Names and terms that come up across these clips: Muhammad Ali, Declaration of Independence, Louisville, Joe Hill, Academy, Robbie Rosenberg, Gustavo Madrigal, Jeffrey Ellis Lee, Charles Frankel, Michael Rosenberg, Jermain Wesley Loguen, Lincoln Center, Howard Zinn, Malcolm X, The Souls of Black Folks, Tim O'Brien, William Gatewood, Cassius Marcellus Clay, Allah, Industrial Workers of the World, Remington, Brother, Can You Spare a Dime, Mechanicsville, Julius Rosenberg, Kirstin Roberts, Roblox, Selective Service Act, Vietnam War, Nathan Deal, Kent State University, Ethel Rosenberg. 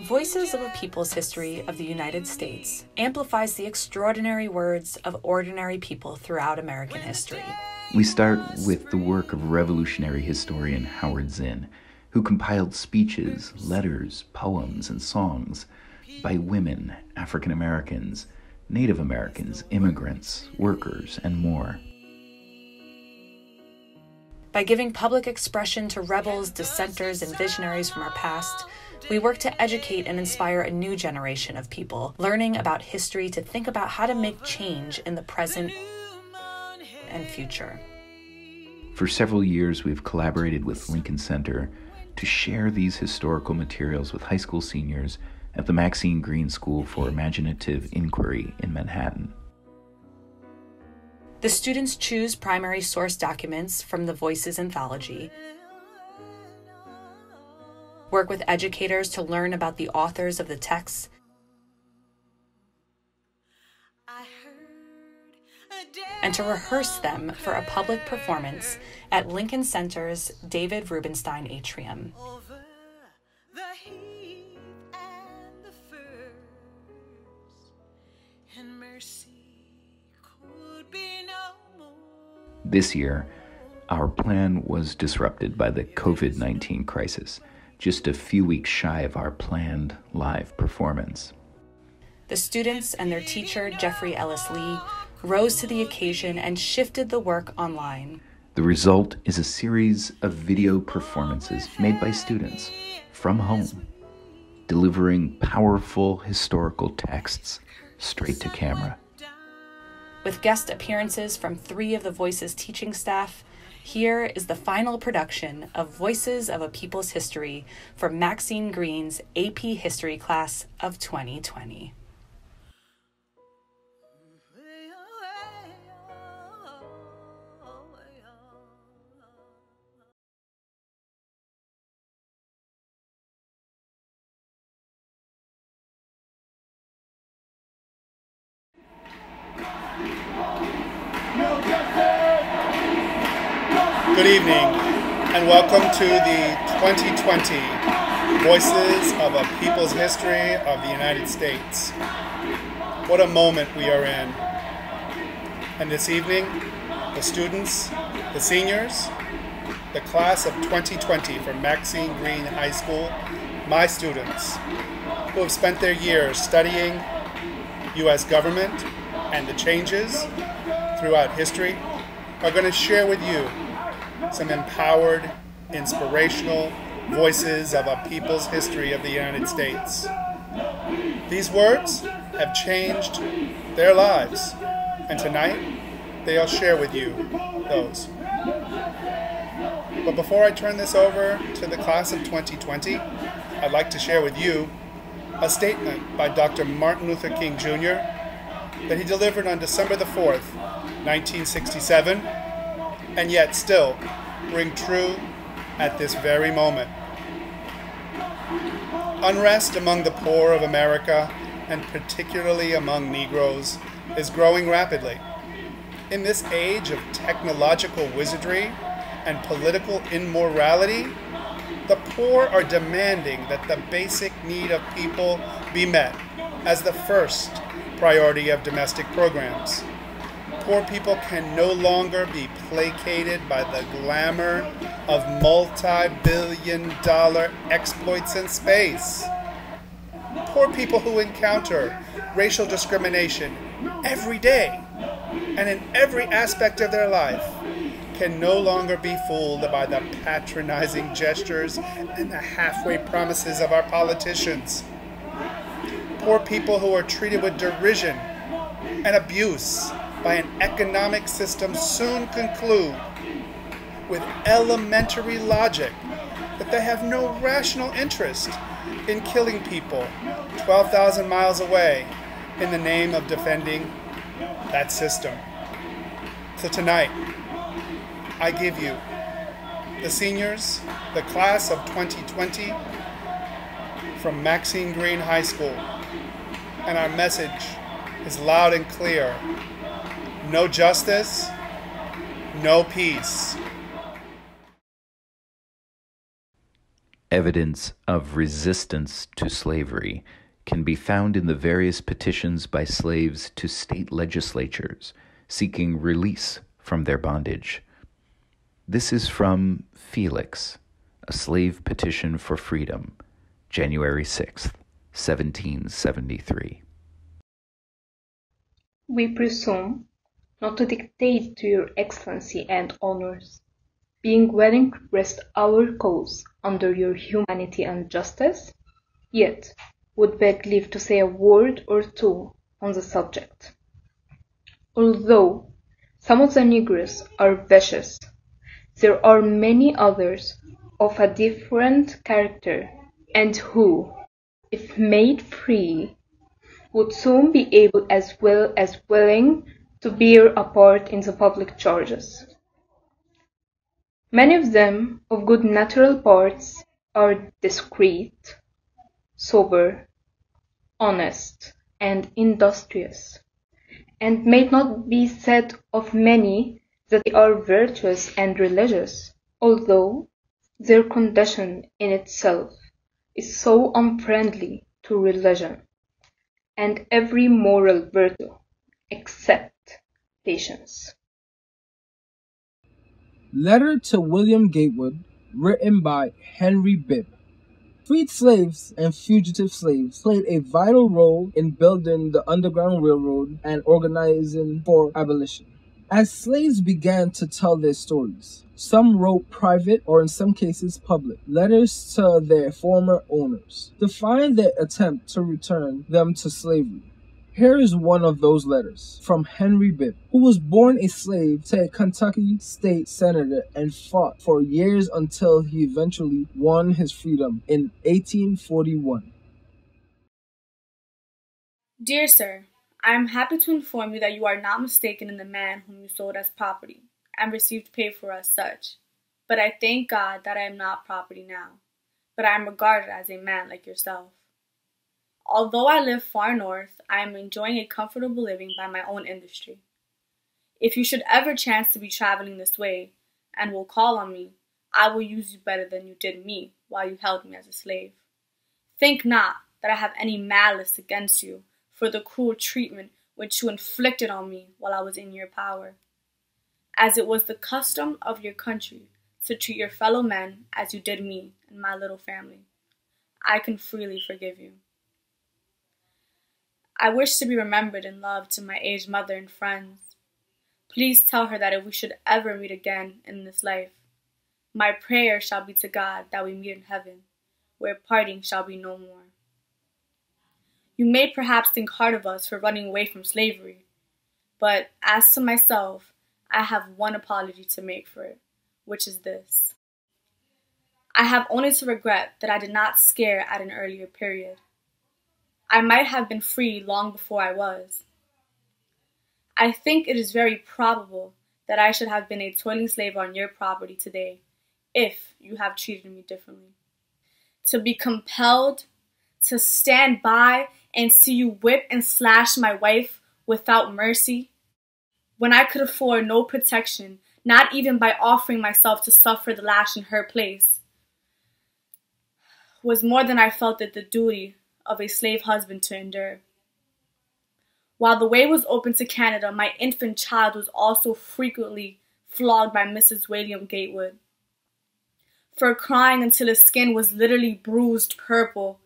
Voices of a People's History of the United States amplifies the extraordinary words of ordinary people throughout American history. We start with the work of revolutionary historian Howard Zinn, who compiled speeches, letters, poems, and songs by women, African Americans, Native Americans, immigrants, workers, and more. By giving public expression to rebels, dissenters, and visionaries from our past, we work to educate and inspire a new generation of people, learning about history to think about how to make change in the present and future. For several years, we've collaborated with Lincoln Center to share these historical materials with high school seniors at the Maxine Greene School for Imaginative Inquiry in Manhattan. The students choose primary source documents from the Voices Anthology, work with educators to learn about the authors of the texts, and to rehearse them for a public performance at Lincoln Center's David Rubenstein Atrium. This year, our plan was disrupted by the COVID-19 crisis, just a few weeks shy of our planned live performance. The students and their teacher, Jeffrey Ellis Lee, rose to the occasion and shifted the work online. The result is a series of video performances made by students from home, delivering powerful historical texts straight to camera. With guest appearances from three of the Voices teaching staff, here is the final production of Voices of a People's History for Maxine Greene's AP History class of 2020. Good evening, and welcome to the 2020 Voices of a People's History of the United States. What a moment we are in. And this evening, the students, the seniors, the class of 2020 from Maxine Greene High School, my students, who have spent their years studying U.S. government and the changes throughout history, are going to share with you some empowered, inspirational voices of a people's history of the United States. These words have changed their lives, and tonight they'll share with you those. But before I turn this over to the class of 2020, I'd like to share with you a statement by Dr. Martin Luther King Jr. that he delivered on December the 4th, 1967, and yet still ring true at this very moment. Unrest among the poor of America, and particularly among Negroes, is growing rapidly. In this age of technological wizardry and political immorality, the poor are demanding that the basic need of people be met as the first priority of domestic programs. Poor people can no longer be placated by the glamour of multi-billion-dollar exploits in space. Poor people who encounter racial discrimination every day and in every aspect of their life can no longer be fooled by the patronizing gestures and the halfway promises of our politicians. Poor people who are treated with derision and abuse by an economic system soon conclude with elementary logic that they have no rational interest in killing people 12,000 miles away in the name of defending that system. So tonight, I give you, the seniors, the class of 2020 from Maxine Greene High School, and our message is loud and clear. No justice, no peace. Evidence of resistance to slavery can be found in the various petitions by slaves to state legislatures seeking release from their bondage. This is from Felix, a slave petition for freedom, January 6th, 1773. We presume not to dictate to your excellency and honors, being willing to rest our cause under your humanity and justice, yet would beg leave to say a word or two on the subject. Although some of the Negroes are vicious, there are many others of a different character, and who, if made free, would soon be able as well as willing to bear a part in the public charges. Many of them, of good natural parts, are discreet, sober, honest, and industrious, and may not be said of many that they are virtuous and religious, although their condition in itself is so unfriendly to religion and every moral virtue except patience. Letter to William Gatewood, written by Henry Bibb. Freed slaves and fugitive slaves played a vital role in building the Underground Railroad and organizing for abolition. As slaves began to tell their stories, some wrote private, or in some cases public, letters to their former owners, defying their attempt to return them to slavery. Here is one of those letters from Henry Bibb, who was born a slave to a Kentucky state senator and fought for years until he eventually won his freedom in 1841. Dear Sir, I am happy to inform you that you are not mistaken in the man whom you sold as property and received pay for as such. But I thank God that I am not property now, but I am regarded as a man like yourself. Although I live far north, I am enjoying a comfortable living by my own industry. If you should ever chance to be traveling this way and will call on me, I will use you better than you did me while you held me as a slave. Think not that I have any malice against you for the cruel treatment which you inflicted on me while I was in your power, as it was the custom of your country to treat your fellow men as you did me and my little family. I can freely forgive you. I wish to be remembered and loved to my aged mother and friends. Please tell her that if we should ever meet again in this life, my prayer shall be to God that we meet in heaven, where parting shall be no more. You may perhaps think hard of us for running away from slavery, but as to myself, I have one apology to make for it, which is this. I have only to regret that I did not scare at an earlier period. I might have been free long before I was. I think it is very probable that I should have been a toiling slave on your property today, if you have treated me differently. To be compelled to stand by and see you whip and slash my wife without mercy, when I could afford no protection, not even by offering myself to suffer the lash in her place, was more than I felt it the duty of a slave husband to endure. While the way was open to Canada, my infant child was also frequently flogged by Mrs. William Gatewood for crying until his skin was literally bruised purple.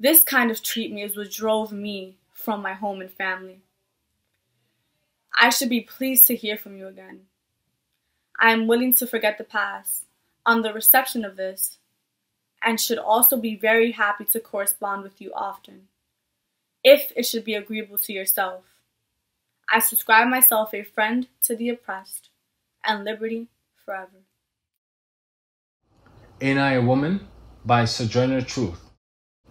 This kind of treatment is what drove me from my home and family. I should be pleased to hear from you again. I am willing to forget the past on the reception of this, and should also be very happy to correspond with you often, if it should be agreeable to yourself. I subscribe myself a friend to the oppressed, and liberty forever. Ain't I a Woman? By Sojourner Truth.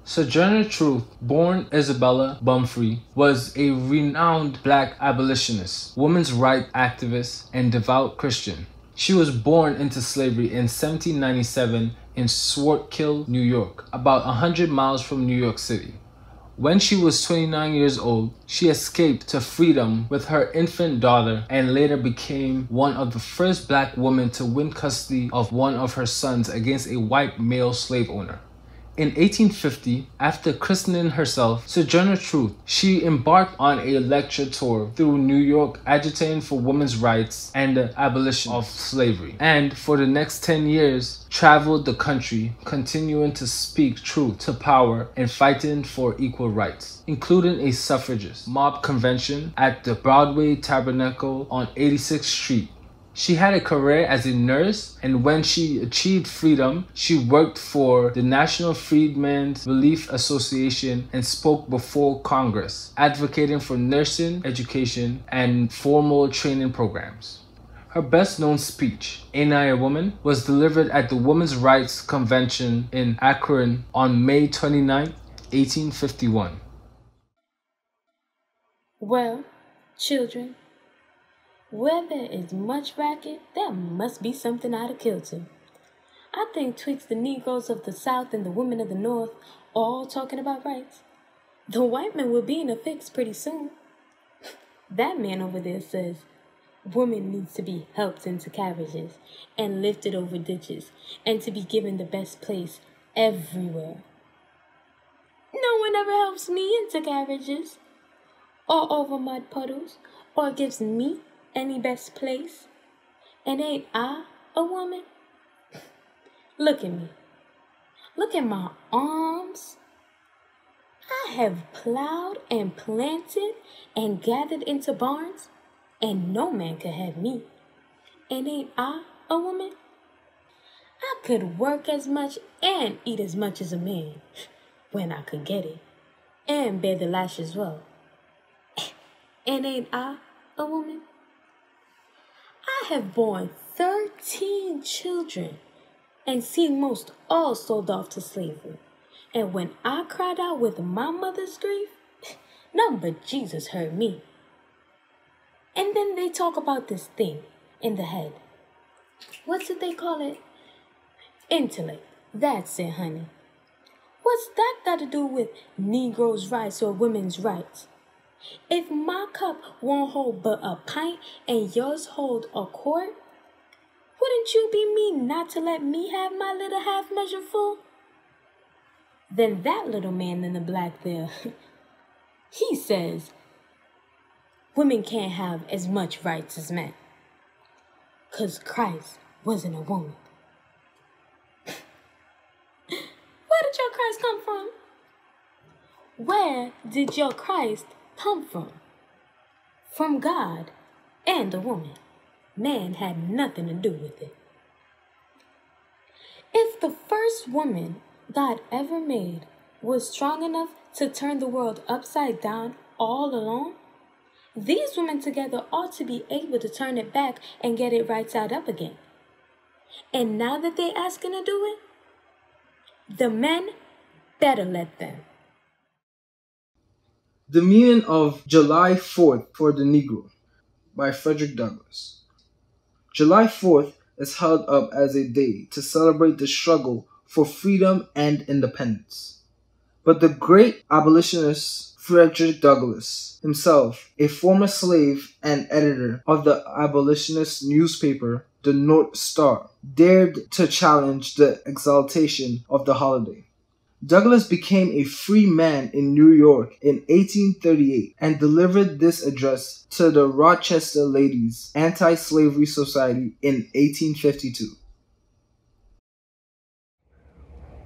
Sojourner Truth, born Isabella Bumfrey, was a renowned black abolitionist, women's rights activist, and devout Christian. She was born into slavery in 1797 in Swartkill, New York, about 100 miles from New York City. When she was 29 years old, she escaped to freedom with her infant daughter and later became one of the first black women to win custody of one of her sons against a white male slave owner. In 1850, after christening herself Sojourner Truth, she embarked on a lecture tour through New York agitating for women's rights and the abolition of slavery, and for the next 10 years traveled the country continuing to speak truth to power and fighting for equal rights, including a suffragist mob convention at the Broadway Tabernacle on 86th Street. She had a career as a nurse, and when she achieved freedom, she worked for the National Freedmen's Relief Association and spoke before Congress, advocating for nursing education and formal training programs. Her best-known speech, Ain't I a Woman?, was delivered at the Women's Rights Convention in Akron on May 29, 1851. Well, children, where there is much racket, there must be something out of kilter. I think twixt the Negroes of the South and the women of the North all talking about rights. The white man will be in a fix pretty soon. That man over there says, woman needs to be helped into carriages and lifted over ditches and to be given the best place everywhere. No one ever helps me into carriages or over mud puddles or gives me any best place, and ain't I a woman? Look at me. Look at my arms. I have plowed and planted and gathered into barns, and no man could have me. And ain't I a woman? I could work as much and eat as much as a man, when I could get it, and bear the lash as well. And ain't I a woman? I have borne 13 children and seen most all sold off to slavery. And when I cried out with my mother's grief, none but Jesus heard me. And then they talk about this thing in the head. What's it they call it? Intellect. That's it, honey. What's that got to do with Negroes' rights or women's rights? If my cup won't hold but a pint and yours hold a quart, wouldn't you be mean not to let me have my little half measure full? Then that little man in the black there, he says, women can't have as much rights as men, 'cause Christ wasn't a woman. Where did your Christ come from? Where did your Christ come from? From God and a woman. Man had nothing to do with it. If the first woman God ever made was strong enough to turn the world upside down all alone, these women together ought to be able to turn it back and get it right side up again. And now that they're asking to do it, the men better let them. The Meaning of July 4th for the Negro by Frederick Douglass. July 4th is held up as a day to celebrate the struggle for freedom and independence. But the great abolitionist Frederick Douglass himself, a former slave and editor of the abolitionist newspaper The North Star, dared to challenge the exaltation of the holiday. Douglass became a free man in New York in 1838 and delivered this address to the Rochester Ladies Anti-Slavery Society in 1852.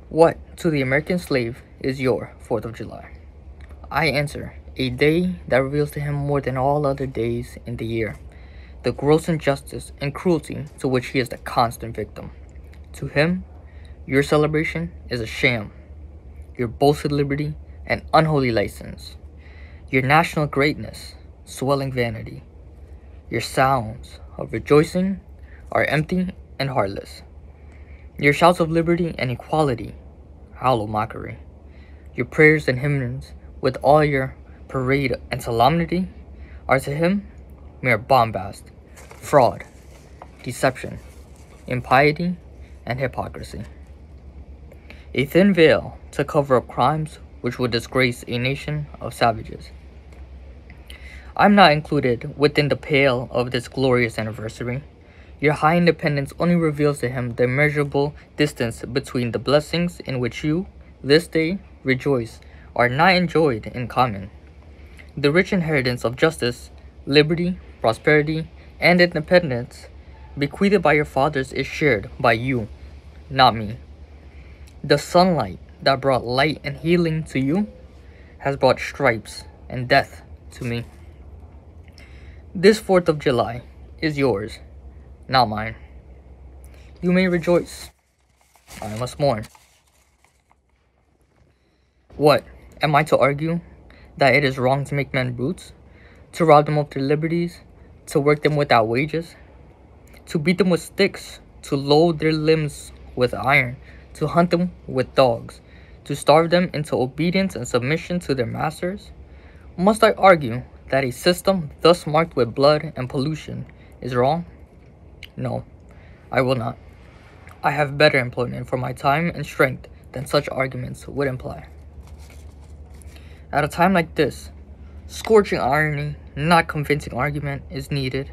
What to the American slave is your 4th of July? I answer, a day that reveals to him more than all other days in the year the gross injustice and cruelty to which he is the constant victim. To him, your celebration is a sham. Your boasted liberty and unholy license, your national greatness, swelling vanity, your sounds of rejoicing are empty and heartless, your shouts of liberty and equality, hollow mockery, your prayers and hymns with all your parade and solemnity are to him mere bombast, fraud, deception, impiety, and hypocrisy. A thin veil to cover up crimes which would disgrace a nation of savages. I'm not included within the pale of this glorious anniversary. Your high independence only reveals to him the immeasurable distance between the blessings in which you, this day, rejoice, are not enjoyed in common. The rich inheritance of justice, liberty, prosperity, and independence bequeathed by your fathers is shared by you, not me. The sunlight that brought light and healing to you has brought stripes and death to me. This 4th of July is yours, not mine. You may rejoice. I must mourn. What, am I to argue that it is wrong to make men brutes, to rob them of their liberties, to work them without wages, to beat them with sticks, to load their limbs with iron, to hunt them with dogs, to starve them into obedience and submission to their masters? Must I argue that a system thus marked with blood and pollution is wrong? No, I will not. I have better employment for my time and strength than such arguments would imply. At a time like this, scorching irony, not convincing argument is needed.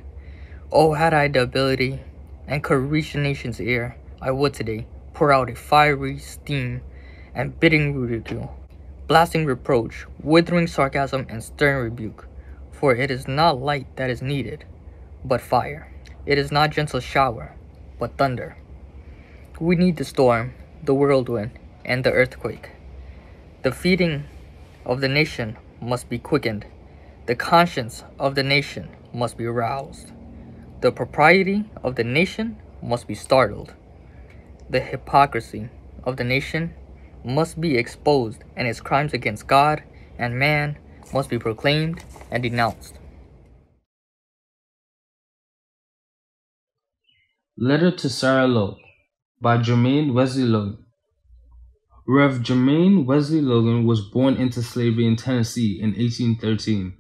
Oh, had I the ability and could reach the nation's ear, I would today pour out a fiery steam and biting ridicule, blasting reproach, withering sarcasm, and stern rebuke. For it is not light that is needed, but fire. It is not gentle shower, but thunder. We need the storm, the whirlwind, and the earthquake. The feeding of the nation must be quickened. The conscience of the nation must be roused. The propriety of the nation must be startled. The hypocrisy of the nation must be exposed, and its crimes against God and man must be proclaimed and denounced. Letter to Sarah Logue by Jermain Wesley Loguen. Rev. Jermain Wesley Loguen was born into slavery in Tennessee in 1813.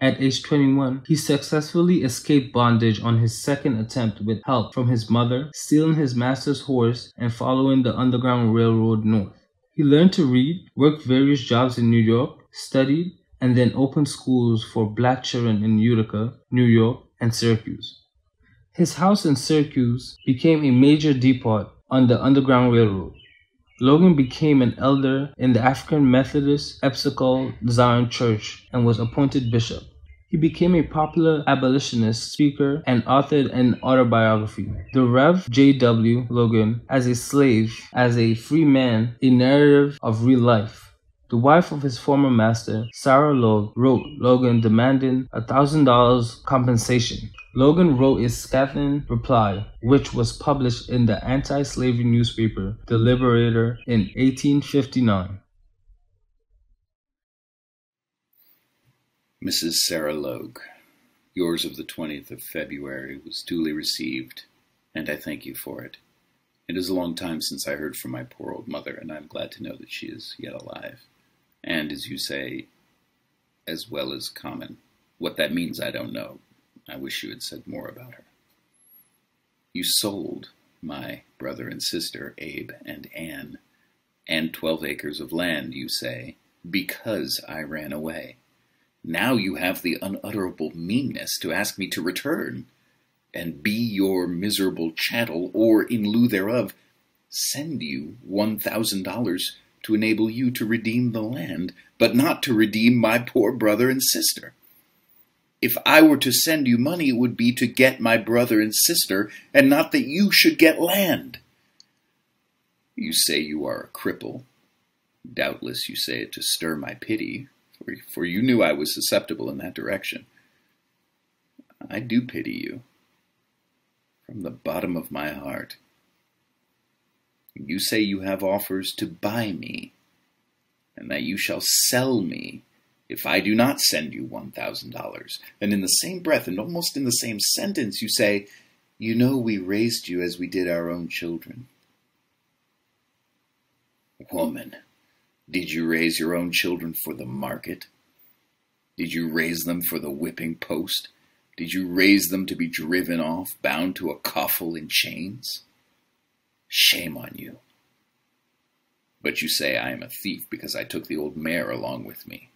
At age 21, he successfully escaped bondage on his second attempt with help from his mother, stealing his master's horse and following the Underground Railroad north. He learned to read, worked various jobs in New York, studied, and then opened schools for black children in Utica, New York, and Syracuse. His house in Syracuse became a major depot on the Underground Railroad. Loguen became an elder in the African Methodist Episcopal Zion Church and was appointed bishop. He became a popular abolitionist, speaker, and authored an autobiography, The Rev. J.W. Loguen as a Slave, as a Free Man, a Narrative of Real Life. The wife of his former master, Sarah Logue, wrote Loguen demanding $1,000 compensation. Loguen wrote a scathing reply, which was published in the anti-slavery newspaper, The Liberator, in 1859. Mrs. Sarah Logue, yours of the 20th of February was duly received, and I thank you for it. It is a long time since I heard from my poor old mother, and I am glad to know that she is yet alive, and, as you say, as well as common. What that means I don't know. I wish you had said more about her. You sold my brother and sister, Abe and Ann, and 12 acres of land, you say, because I ran away. Now you have the unutterable meanness to ask me to return and be your miserable chattel, or, in lieu thereof, send you $1,000 to enable you to redeem the land, but not to redeem my poor brother and sister. If I were to send you money, it would be to get my brother and sister, and not that you should get land. You say you are a cripple. Doubtless you say it to stir my pity, for you knew I was susceptible in that direction. I do pity you, from the bottom of my heart. You say you have offers to buy me, and that you shall sell me if I do not send you $1,000, and in the same breath and almost in the same sentence you say, you know we raised you as we did our own children. Woman, did you raise your own children for the market? Did you raise them for the whipping post? Did you raise them to be driven off, bound to a coffle in chains? Shame on you. But you say I am a thief because I took the old mare along with me.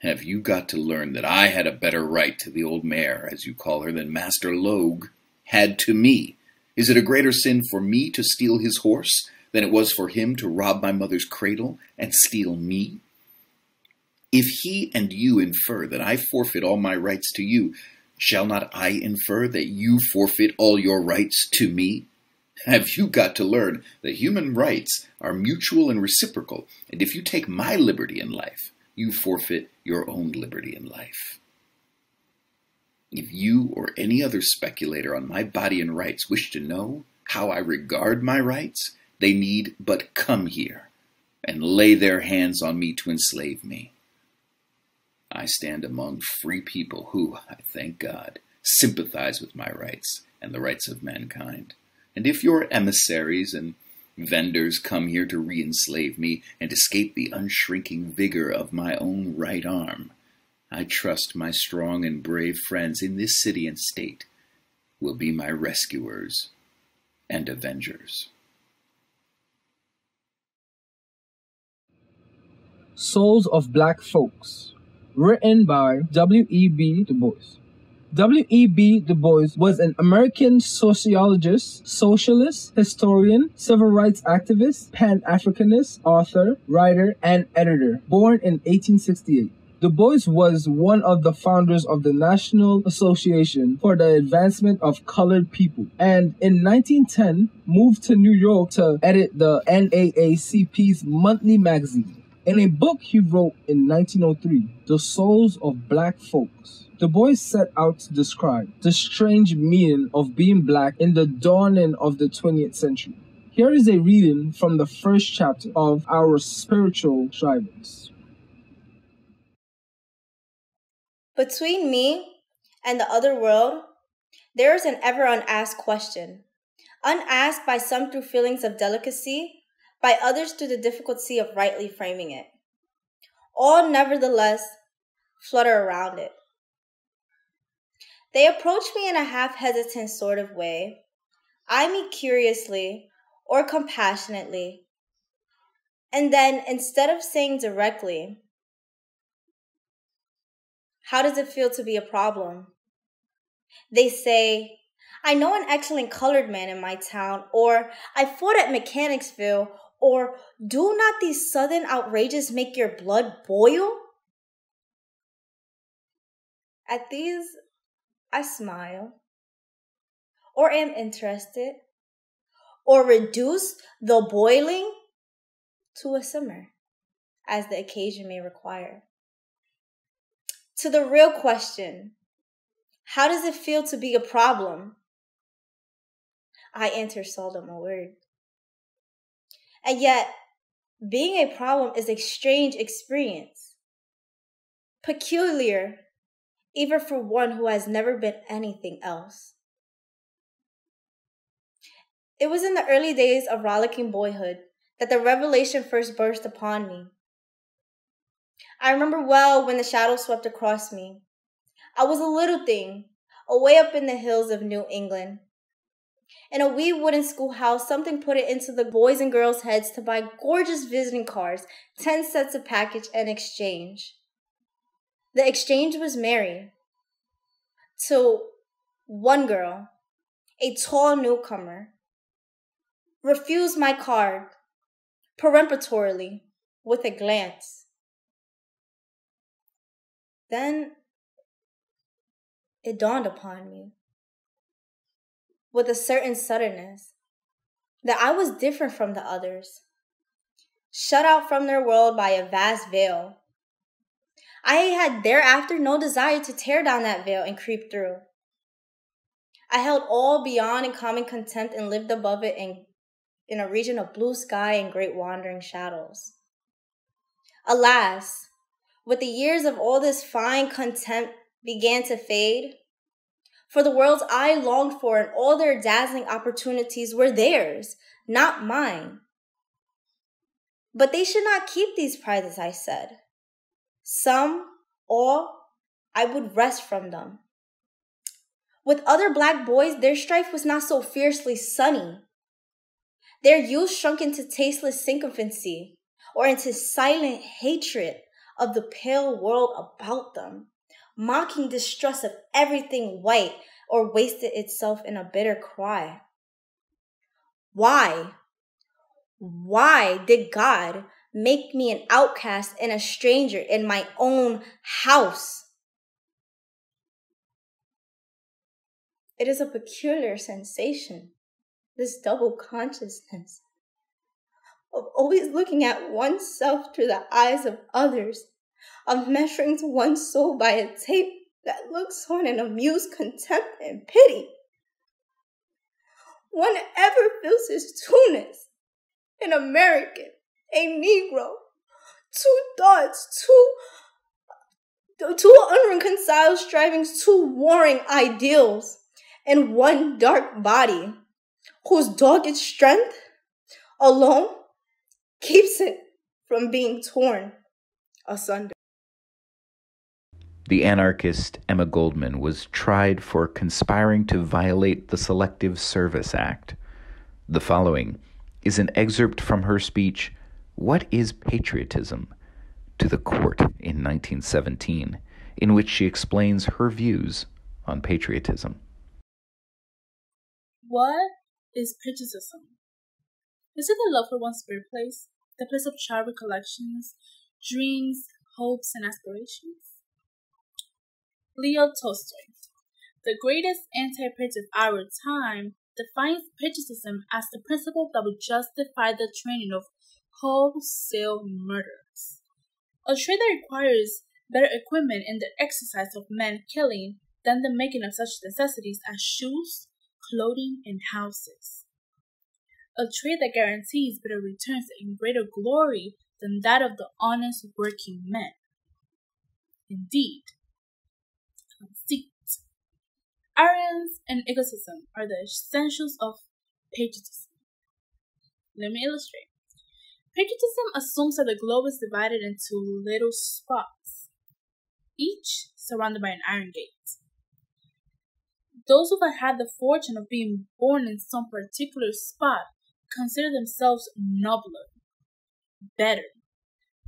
Have you got to learn that I had a better right to the old mare, as you call her, than Master Logue had to me? Is it a greater sin for me to steal his horse than it was for him to rob my mother's cradle and steal me? If he and you infer that I forfeit all my rights to you, shall not I infer that you forfeit all your rights to me? Have you got to learn that human rights are mutual and reciprocal, and if you take my liberty in life, you forfeit your own liberty in life? If you or any other speculator on my body and rights wish to know how I regard my rights, they need but come here and lay their hands on me to enslave me. I stand among free people who, I thank God, sympathize with my rights and the rights of mankind. And if your emissaries and vendors come here to re-enslave me and escape the unshrinking vigor of my own right arm, I trust my strong and brave friends in this city and state will be my rescuers and avengers. Souls of Black Folks, written by W.E.B. Du Bois. W.E.B. Du Bois was an American sociologist, socialist, historian, civil rights activist, Pan-Africanist, author, writer, and editor, born in 1868. Du Bois was one of the founders of the National Association for the Advancement of Colored People, and in 1910 moved to New York to edit the NAACP's monthly magazine. In a book he wrote in 1903, The Souls of Black Folks, Du Bois set out to describe the strange meaning of being black in the dawning of the 20th century. Here is a reading from the first chapter of Our Spiritual Drivers. Between me and the other world, there is an ever unasked question, unasked by some through feelings of delicacy, by others through the difficulty of rightly framing it. All nevertheless flutter around it. They approach me in a half-hesitant sort of way, eye me curiously or compassionately, and then, instead of saying directly, "How does it feel to be a problem?" they say, "I know an excellent colored man in my town," or "I fought at Mechanicsville," or "Do not these southern outrages make your blood boil?" At these, I smile, or am interested, or reduce the boiling to a simmer, as the occasion may require. To the real question, how does it feel to be a problem? I answer seldom a word. And yet, being a problem is a strange experience, peculiar, even for one who has never been anything else. It was in the early days of rollicking boyhood that the revelation first burst upon me. I remember well when the shadow swept across me. I was a little thing, away up in the hills of New England. In a wee wooden schoolhouse, something put it into the boys' and girls' heads to buy gorgeous visiting cards, 10 sets of package, and exchange. The exchange was Mary to one girl, a tall newcomer. Refused my card, peremptorily, with a glance. Then it dawned upon me, with a certain suddenness, that I was different from the others, shut out from their world by a vast veil. I had thereafter no desire to tear down that veil and creep through. I held all beyond in common contempt and lived above it in a region of blue sky and great wandering shadows. Alas, with the years of all this fine contempt began to fade, for the worlds I longed for and all their dazzling opportunities were theirs, not mine. But they should not keep these prizes, I said. Some, all, I would wrest from them. With other black boys, their strife was not so fiercely sunny. Their youth shrunk into tasteless sycophancy or into silent hatred of the pale world about them, mocking distrust of everything white, or wasted itself in a bitter cry. Why? Why did God make me an outcast and a stranger in my own house? It is a peculiar sensation, this double consciousness of always looking at oneself through the eyes of others, of measuring one's soul by a tape that looks on in amused contempt and pity. One ever feels his two-ness, an American, a Negro, two thoughts, two unreconciled strivings, two warring ideals, and one dark body, whose dogged strength alone keeps it from being torn asunder. The anarchist Emma Goldman was tried for conspiring to violate the Selective Service Act. The following is an excerpt from her speech, "What is Patriotism?" to the court in 1917, in which she explains her views on patriotism. What is patriotism? Is it the love for one's birthplace, the place of child recollections, dreams, hopes, and aspirations? Leo Tolstoy, the greatest anti-patriot of our time, defines patriotism as the principle that would justify the training of wholesale murderers, a trade that requires better equipment in the exercise of man-killing than the making of such necessities as shoes, clothing, and houses, a trade that guarantees better returns and greater glory than that of the honest working men. Indeed, conceit, arrogance, and egotism are the essentials of patriotism. Let me illustrate. Patriotism assumes that the globe is divided into little spots, each surrounded by an iron gate. Those who have had the fortune of being born in some particular spot consider themselves nobler, better,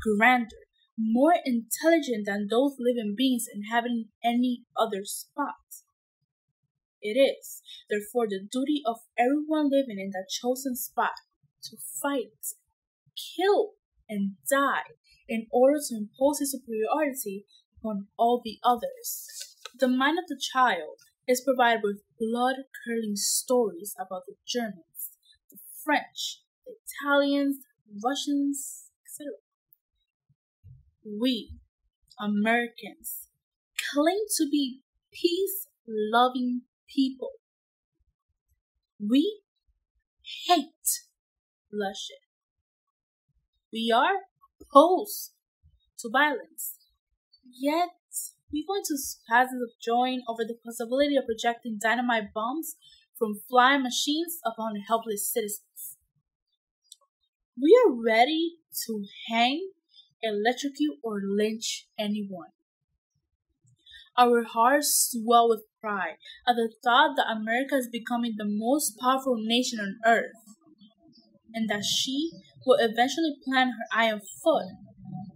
grander, more intelligent than those living beings inhabiting any other spot. It is, therefore, the duty of everyone living in that chosen spot to fight, kill, and die in order to impose his superiority upon all the others. The mind of the child is provided with blood-curdling stories about the Germans, the French, the Italians, the Russians, etc. We, Americans, claim to be peace-loving people. We hate bloodshed. We are opposed to violence. Yet, we go into spasms of joy over the possibility of projecting dynamite bombs from flying machines upon helpless citizens. We are ready to hang, electrocute, or lynch anyone. Our hearts swell with pride at the thought that America is becoming the most powerful nation on earth, and that she will eventually plant her iron foot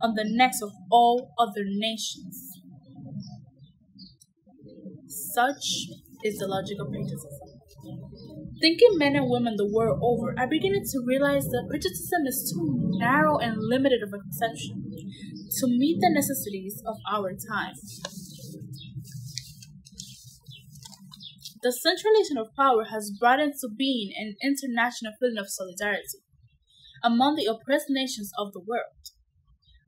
on the necks of all other nations. Such is the logic of patriotism. Thinking men and women the world over are beginning to realize that patriotism is too narrow and limited of a conception to meet the necessities of our time. The centralization of power has brought into being an international feeling of solidarity among the oppressed nations of the world,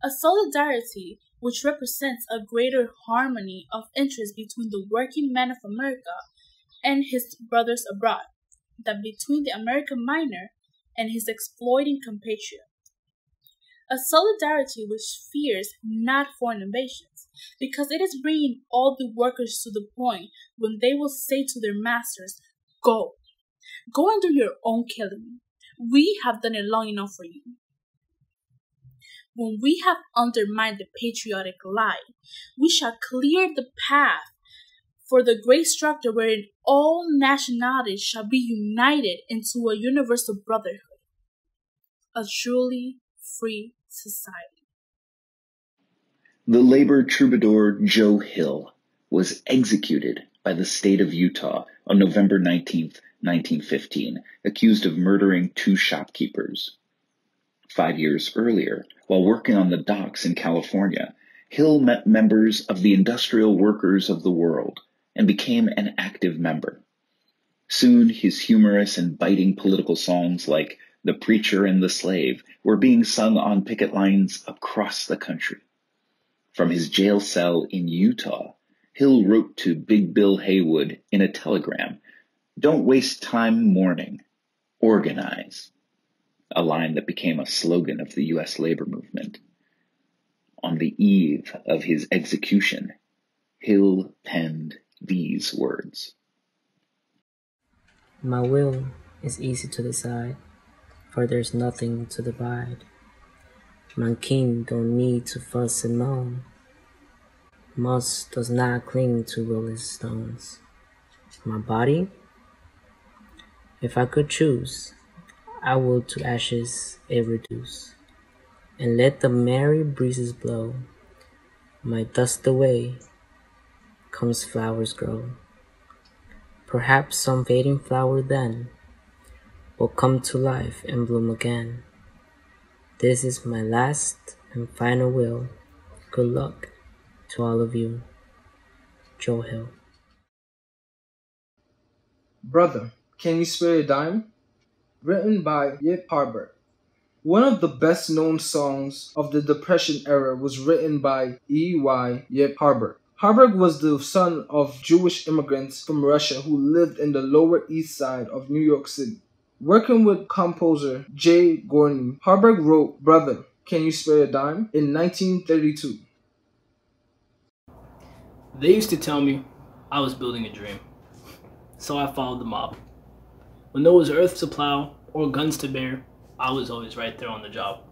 a solidarity which represents a greater harmony of interest between the working man of America and his brothers abroad than between the American miner and his exploiting compatriot. A solidarity which fears not foreign invasions, because it is bringing all the workers to the point when they will say to their masters, "Go, go and do your own killing. We have done it long enough for you." When we have undermined the patriotic lie, we shall clear the path for the great structure wherein all nationalities shall be united into a universal brotherhood. a truly free society. The labor troubadour Joe Hill was executed by the state of Utah on November 19, 1915, accused of murdering two shopkeepers. 5 years earlier, while working on the docks in California, Hill met members of the Industrial Workers of the World and became an active member. Soon, his humorous and biting political songs like The Preacher and the Slave were being sung on picket lines across the country. From his jail cell in Utah, Hill wrote to Big Bill Haywood in a telegram, "Don't waste time mourning. Organize," a line that became a slogan of the U.S. labor movement. On the eve of his execution, Hill penned these words. My will is easy to decide, for there's nothing to divide. My king don't need to fuss and moan. Moss does not cling to willis stones. My body? If I could choose, I would to ashes it reduce, and let the merry breezes blow. My dust away comes flowers grow. Perhaps some fading flower then will come to life and bloom again. This is my last and final will. Good luck to all of you. Joe Hill. Brother, Can You Spare a Dime? Written by Yip Harbert. One of the best known songs of the Depression era was written by E.Y. Yip Harbert. Harbert was the son of Jewish immigrants from Russia who lived in the Lower East Side of New York City. Working with composer Jay Gordon, Harbert wrote Brother, Can You Spare a Dime? In 1932. They used to tell me I was building a dream, so I followed the mob. When there was earth to plow or guns to bear, I was always right there on the job.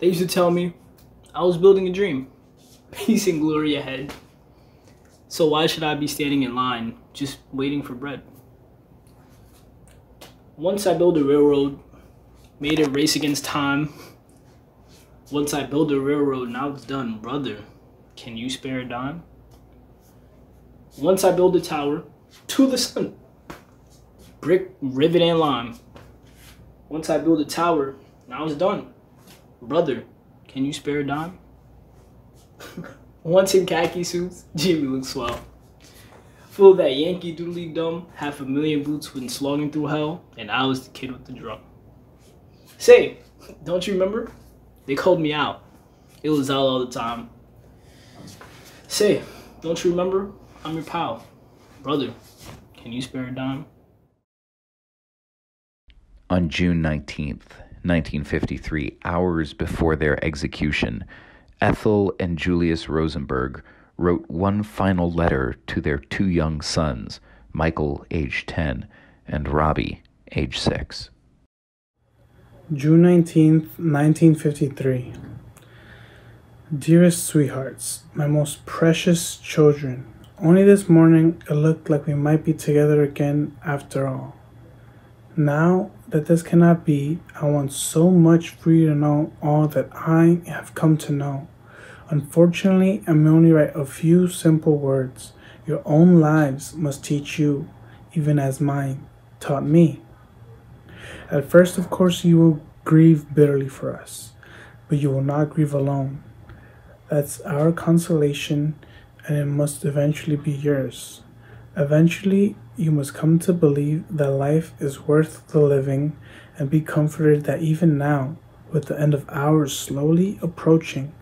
They used to tell me I was building a dream, peace and glory ahead. So why should I be standing in line just waiting for bread? Once I build a railroad, made it race against time. Once I build a railroad, now it's done. Brother, can you spare a dime? Once I build a tower to the sun, brick, rivet, and lime. Once I build a tower, now it's done. Brother, can you spare a dime? Once in khaki suits, Jimmy looks swell. Full of that Yankee doodly dumb, 500,000 boots went slogging through hell, and I was the kid with the drum. Say, don't you remember? They called me out. It was out all the time. Say, don't you remember? I'm your pal. Brother, can you spare a dime? On June 19th, 1953, hours before their execution, Ethel and Julius Rosenberg wrote one final letter to their two young sons, Michael, age 10, and Robbie, age 6. June 19th, 1953. Dearest sweethearts, my most precious children, only this morning it looked like we might be together again after all. Now that this cannot be, I want so much for you to know all that I have come to know. Unfortunately, I may only write a few simple words. Your own lives must teach you, even as mine taught me. At first, of course, you will grieve bitterly for us, but you will not grieve alone. That's our consolation, and it must eventually be yours. Eventually, you must come to believe that life is worth the living, and be comforted that even now, with the end of hours slowly approaching,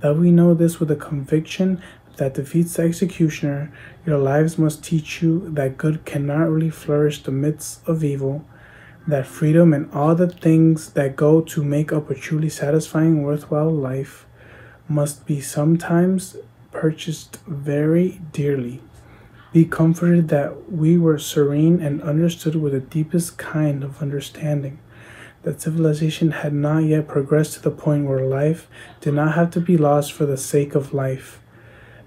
that we know this with a conviction that defeats the executioner, your lives must teach you that good cannot really flourish the midst of evil, that freedom and all the things that go to make up a truly satisfying, worthwhile life must be sometimes purchased very dearly. Be comforted that we were serene and understood with the deepest kind of understanding, that civilization had not yet progressed to the point where life did not have to be lost for the sake of life,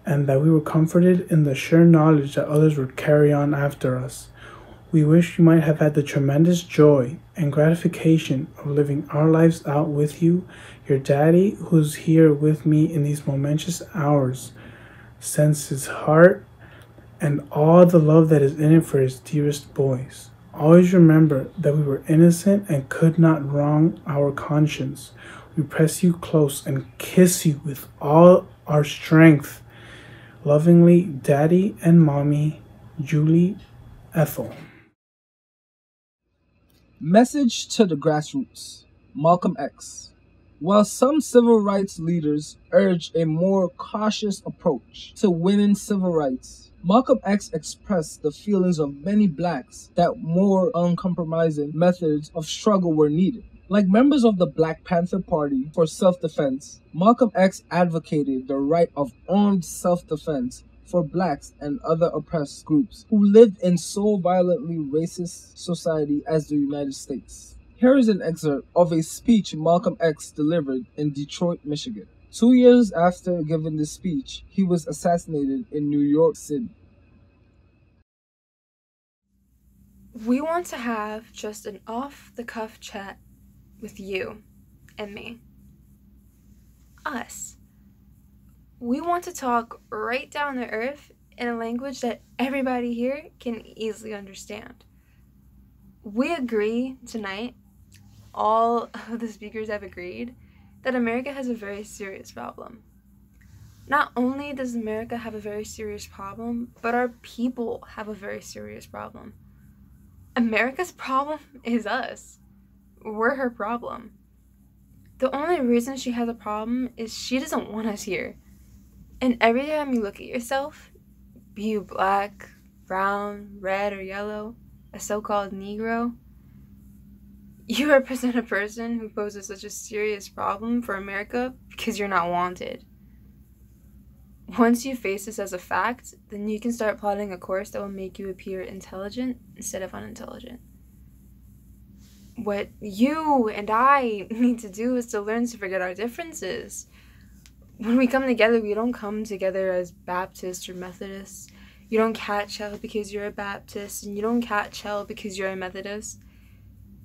and that we were comforted in the sure knowledge that others would carry on after us. We wish you might have had the tremendous joy and gratification of living our lives out with you. Your daddy, who's here with me in these momentous hours, sends his heart and all the love that is in it for his dearest boys. Always remember that we were innocent and could not wrong our conscience. We press you close and kiss you with all our strength. Lovingly, Daddy and Mommy, Julie Ethel. Message to the grassroots. Malcolm X. While some civil rights leaders urge a more cautious approach to women's civil rights, Malcolm X expressed the feelings of many blacks that more uncompromising methods of struggle were needed. Like members of the Black Panther Party for self-defense, Malcolm X advocated the right of armed self-defense for blacks and other oppressed groups who lived in so violently racist society as the United States. Here is an excerpt of a speech Malcolm X delivered in Detroit, Michigan. 2 years after giving this speech, he was assassinated in New York City. We want to have just an off-the-cuff chat with you and me. Us. We want to talk right down to earth in a language that everybody here can easily understand. We agree tonight, all of the speakers have agreed, that America has a very serious problem. Not only does America have a very serious problem, but our people have a very serious problem. America's problem is us. We're her problem. The only reason she has a problem is she doesn't want us here. And every time you look at yourself, be you black, brown, red, or yellow, a so-called Negro, you represent a person who poses such a serious problem for America because you're not wanted. Once you face this as a fact, then you can start plotting a course that will make you appear intelligent instead of unintelligent. What you and I need to do is to learn to forget our differences. When we come together, we don't come together as Baptists or Methodists. You don't catch hell because you're a Baptist, and you don't catch hell because you're a Methodist.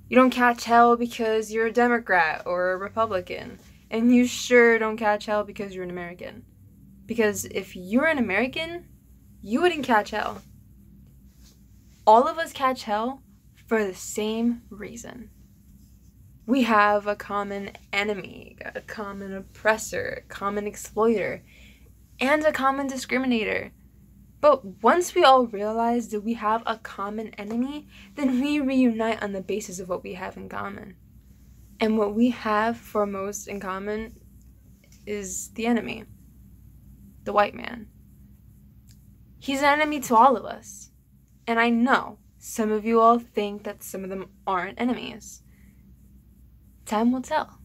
You don't catch hell because you're a Democrat or a Republican. And you sure don't catch hell because you're an American. Because if you're an American, you wouldn't catch hell. All of us catch hell for the same reason. We have a common enemy, a common oppressor, a common exploiter, and a common discriminator. But once we all realize that we have a common enemy, then we reunite on the basis of what we have in common. And what we have foremost in common is the enemy, the white man. He's an enemy to all of us. And I know some of you all think that some of them aren't enemies. Time will tell.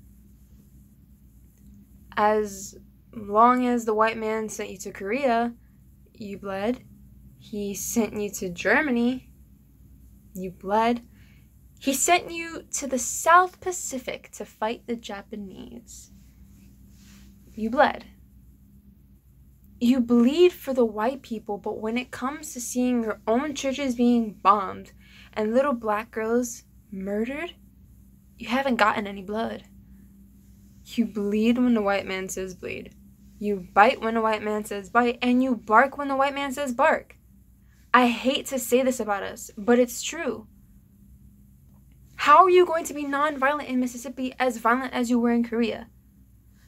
As long as the white man sent you to Korea, you bled. He sent you to Germany, you bled. He sent you to the South Pacific to fight the Japanese, you bled. You bleed for the white people, but when it comes to seeing your own churches being bombed and little black girls murdered, you haven't gotten any blood. You bleed when the white man says bleed. You bite when the white man says bite, and you bark when the white man says bark. I hate to say this about us, but it's true. How are you going to be nonviolent in Mississippi as violent as you were in Korea?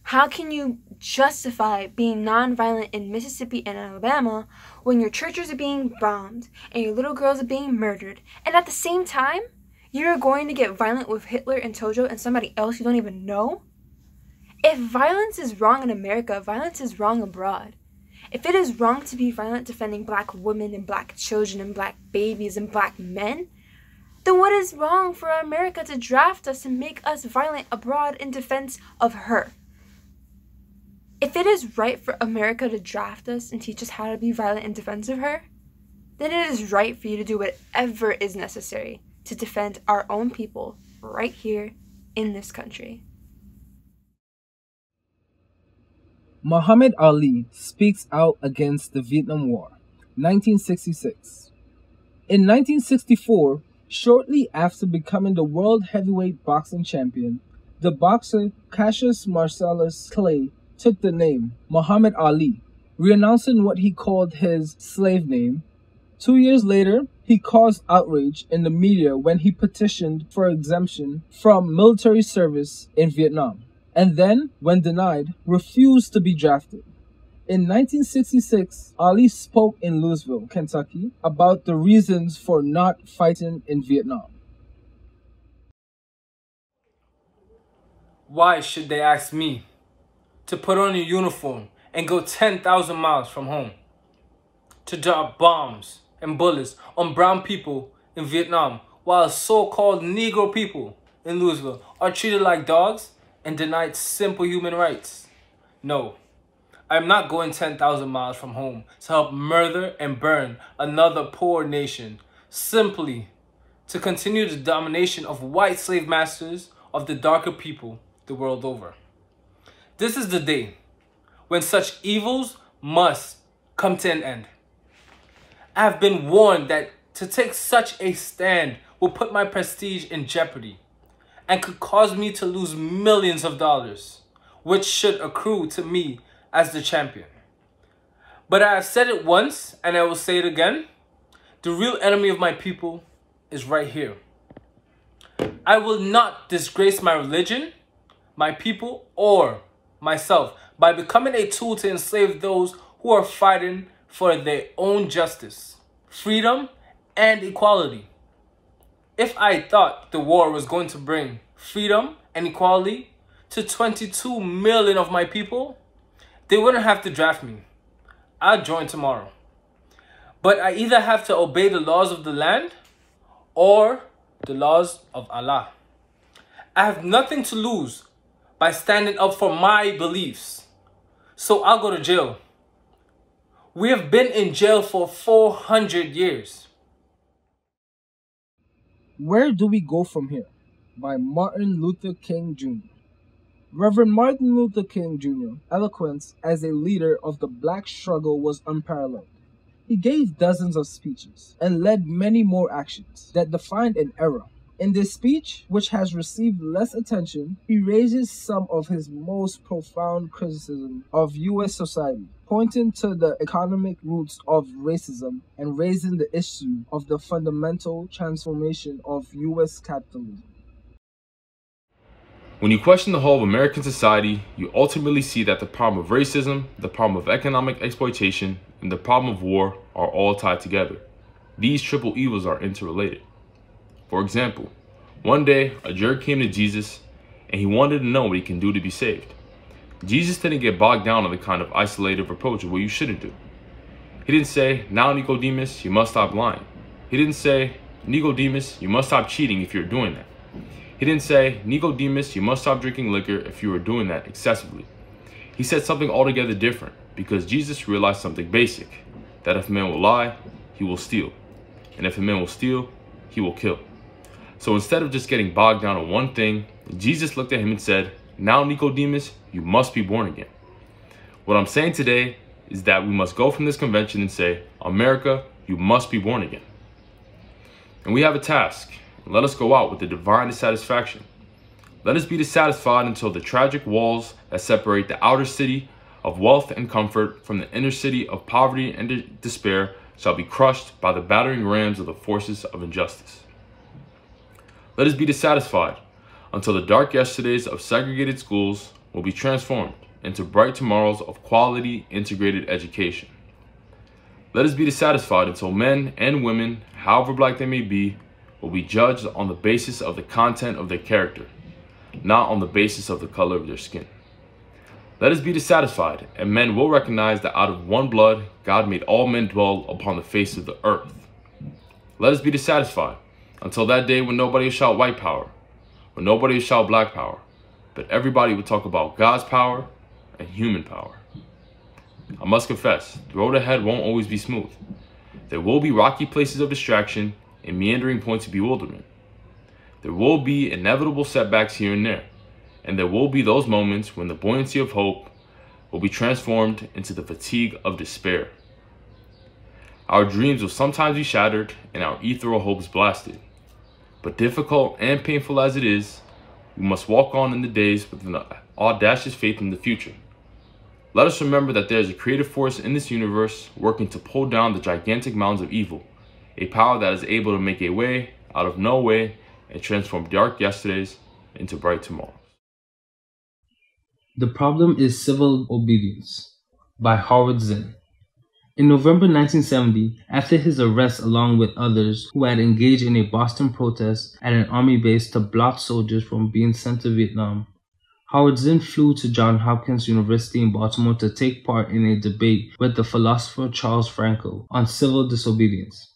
How can you justify being nonviolent in Mississippi and Alabama when your churches are being bombed and your little girls are being murdered, and at the same time, you're going to get violent with Hitler and Tojo and somebody else you don't even know? If violence is wrong in America, violence is wrong abroad. If it is wrong to be violent defending black women and black children and black babies and black men, then what is wrong for America to draft us and make us violent abroad in defense of her? If it is right for America to draft us and teach us how to be violent in defense of her, then it is right for you to do whatever is necessary to defend our own people right here in this country. Muhammad Ali speaks out against the Vietnam War, 1966. In 1964, shortly after becoming the world heavyweight boxing champion, the boxer Cassius Marcellus Clay took the name Muhammad Ali, renouncing what he called his slave name. 2 years later, he caused outrage in the media when he petitioned for exemption from military service in Vietnam, and then, when denied, refused to be drafted. In 1966, Ali spoke in Louisville, Kentucky, about the reasons for not fighting in Vietnam. Why should they ask me to put on a uniform and go 10,000 miles from home, to drop bombs and bullets on brown people in Vietnam while so-called Negro people in Louisville are treated like dogs and denied simple human rights? No. I'm not going 10,000 miles from home to help murder and burn another poor nation simply to continue the domination of white slave masters of the darker people the world over. This is the day when such evils must come to an end. I have been warned that to take such a stand will put my prestige in jeopardy and could cause me to lose millions of dollars, which should accrue to me as the champion. But I have said it once, and I will say it again: the real enemy of my people is right here. I will not disgrace my religion, my people, or myself by becoming a tool to enslave those who are fighting for their own justice, freedom, and equality. If I thought the war was going to bring freedom and equality to 22 million of my people, they wouldn't have to draft me. I'll join tomorrow. But I either have to obey the laws of the land or the laws of Allah. I have nothing to lose by standing up for my beliefs, so I'll go to jail. We have been in jail for 400 years. Where Do We Go From Here? By Martin Luther King Jr. Reverend Martin Luther King Jr.'s eloquence as a leader of the black struggle was unparalleled. He gave dozens of speeches and led many more actions that defined an era. In this speech, which has received less attention, he raises some of his most profound criticism of U.S. society, pointing to the economic roots of racism and raising the issue of the fundamental transformation of U.S. capitalism. When you question the whole of American society, you ultimately see that the problem of racism, the problem of economic exploitation, and the problem of war are all tied together. These triple evils are interrelated. For example, one day a jerk came to Jesus and he wanted to know what he can do to be saved. Jesus didn't get bogged down in the kind of isolated reproach of what you shouldn't do. He didn't say, "Now Nicodemus, you must stop lying." He didn't say, "Nicodemus, you must stop cheating if you're doing that." He didn't say, "Nicodemus, you must stop drinking liquor if you were doing that excessively." He said something altogether different, because Jesus realized something basic: that if a man will lie, he will steal. And if a man will steal, he will kill. So instead of just getting bogged down on one thing, Jesus looked at him and said, "Now Nicodemus, you must be born again." What I'm saying today is that we must go from this convention and say, "America, you must be born again." And we have a task. Let us go out with the divine dissatisfaction. Let us be dissatisfied until the tragic walls that separate the outer city of wealth and comfort from the inner city of poverty and despair shall be crushed by the battering rams of the forces of injustice. Let us be dissatisfied until the dark yesterdays of segregated schools will be transformed into bright tomorrows of quality integrated education. Let us be dissatisfied until men and women, however black they may be, will be judged on the basis of the content of their character, not on the basis of the color of their skin. Let us be dissatisfied, and men will recognize that out of one blood, God made all men dwell upon the face of the earth. Let us be dissatisfied until that day when nobody will shout white power, when nobody will shout black power, but everybody will talk about God's power and human power. I must confess, the road ahead won't always be smooth. There will be rocky places of distraction and meandering points of bewilderment. There will be inevitable setbacks here and there, and there will be those moments when the buoyancy of hope will be transformed into the fatigue of despair. Our dreams will sometimes be shattered and our ethereal hopes blasted. But difficult and painful as it is, we must walk on in the days with an audacious faith in the future. Let us remember that there is a creative force in this universe working to pull down the gigantic mounds of evil, a power that is able to make a way out of no way and transform dark yesterdays into bright tomorrows. The Problem is Civil Obedience by Howard Zinn. In November 1970, after his arrest along with others who had engaged in a Boston protest at an army base to block soldiers from being sent to Vietnam, Howard Zinn flew to Johns Hopkins University in Baltimore to take part in a debate with the philosopher Charles Frankel on civil disobedience.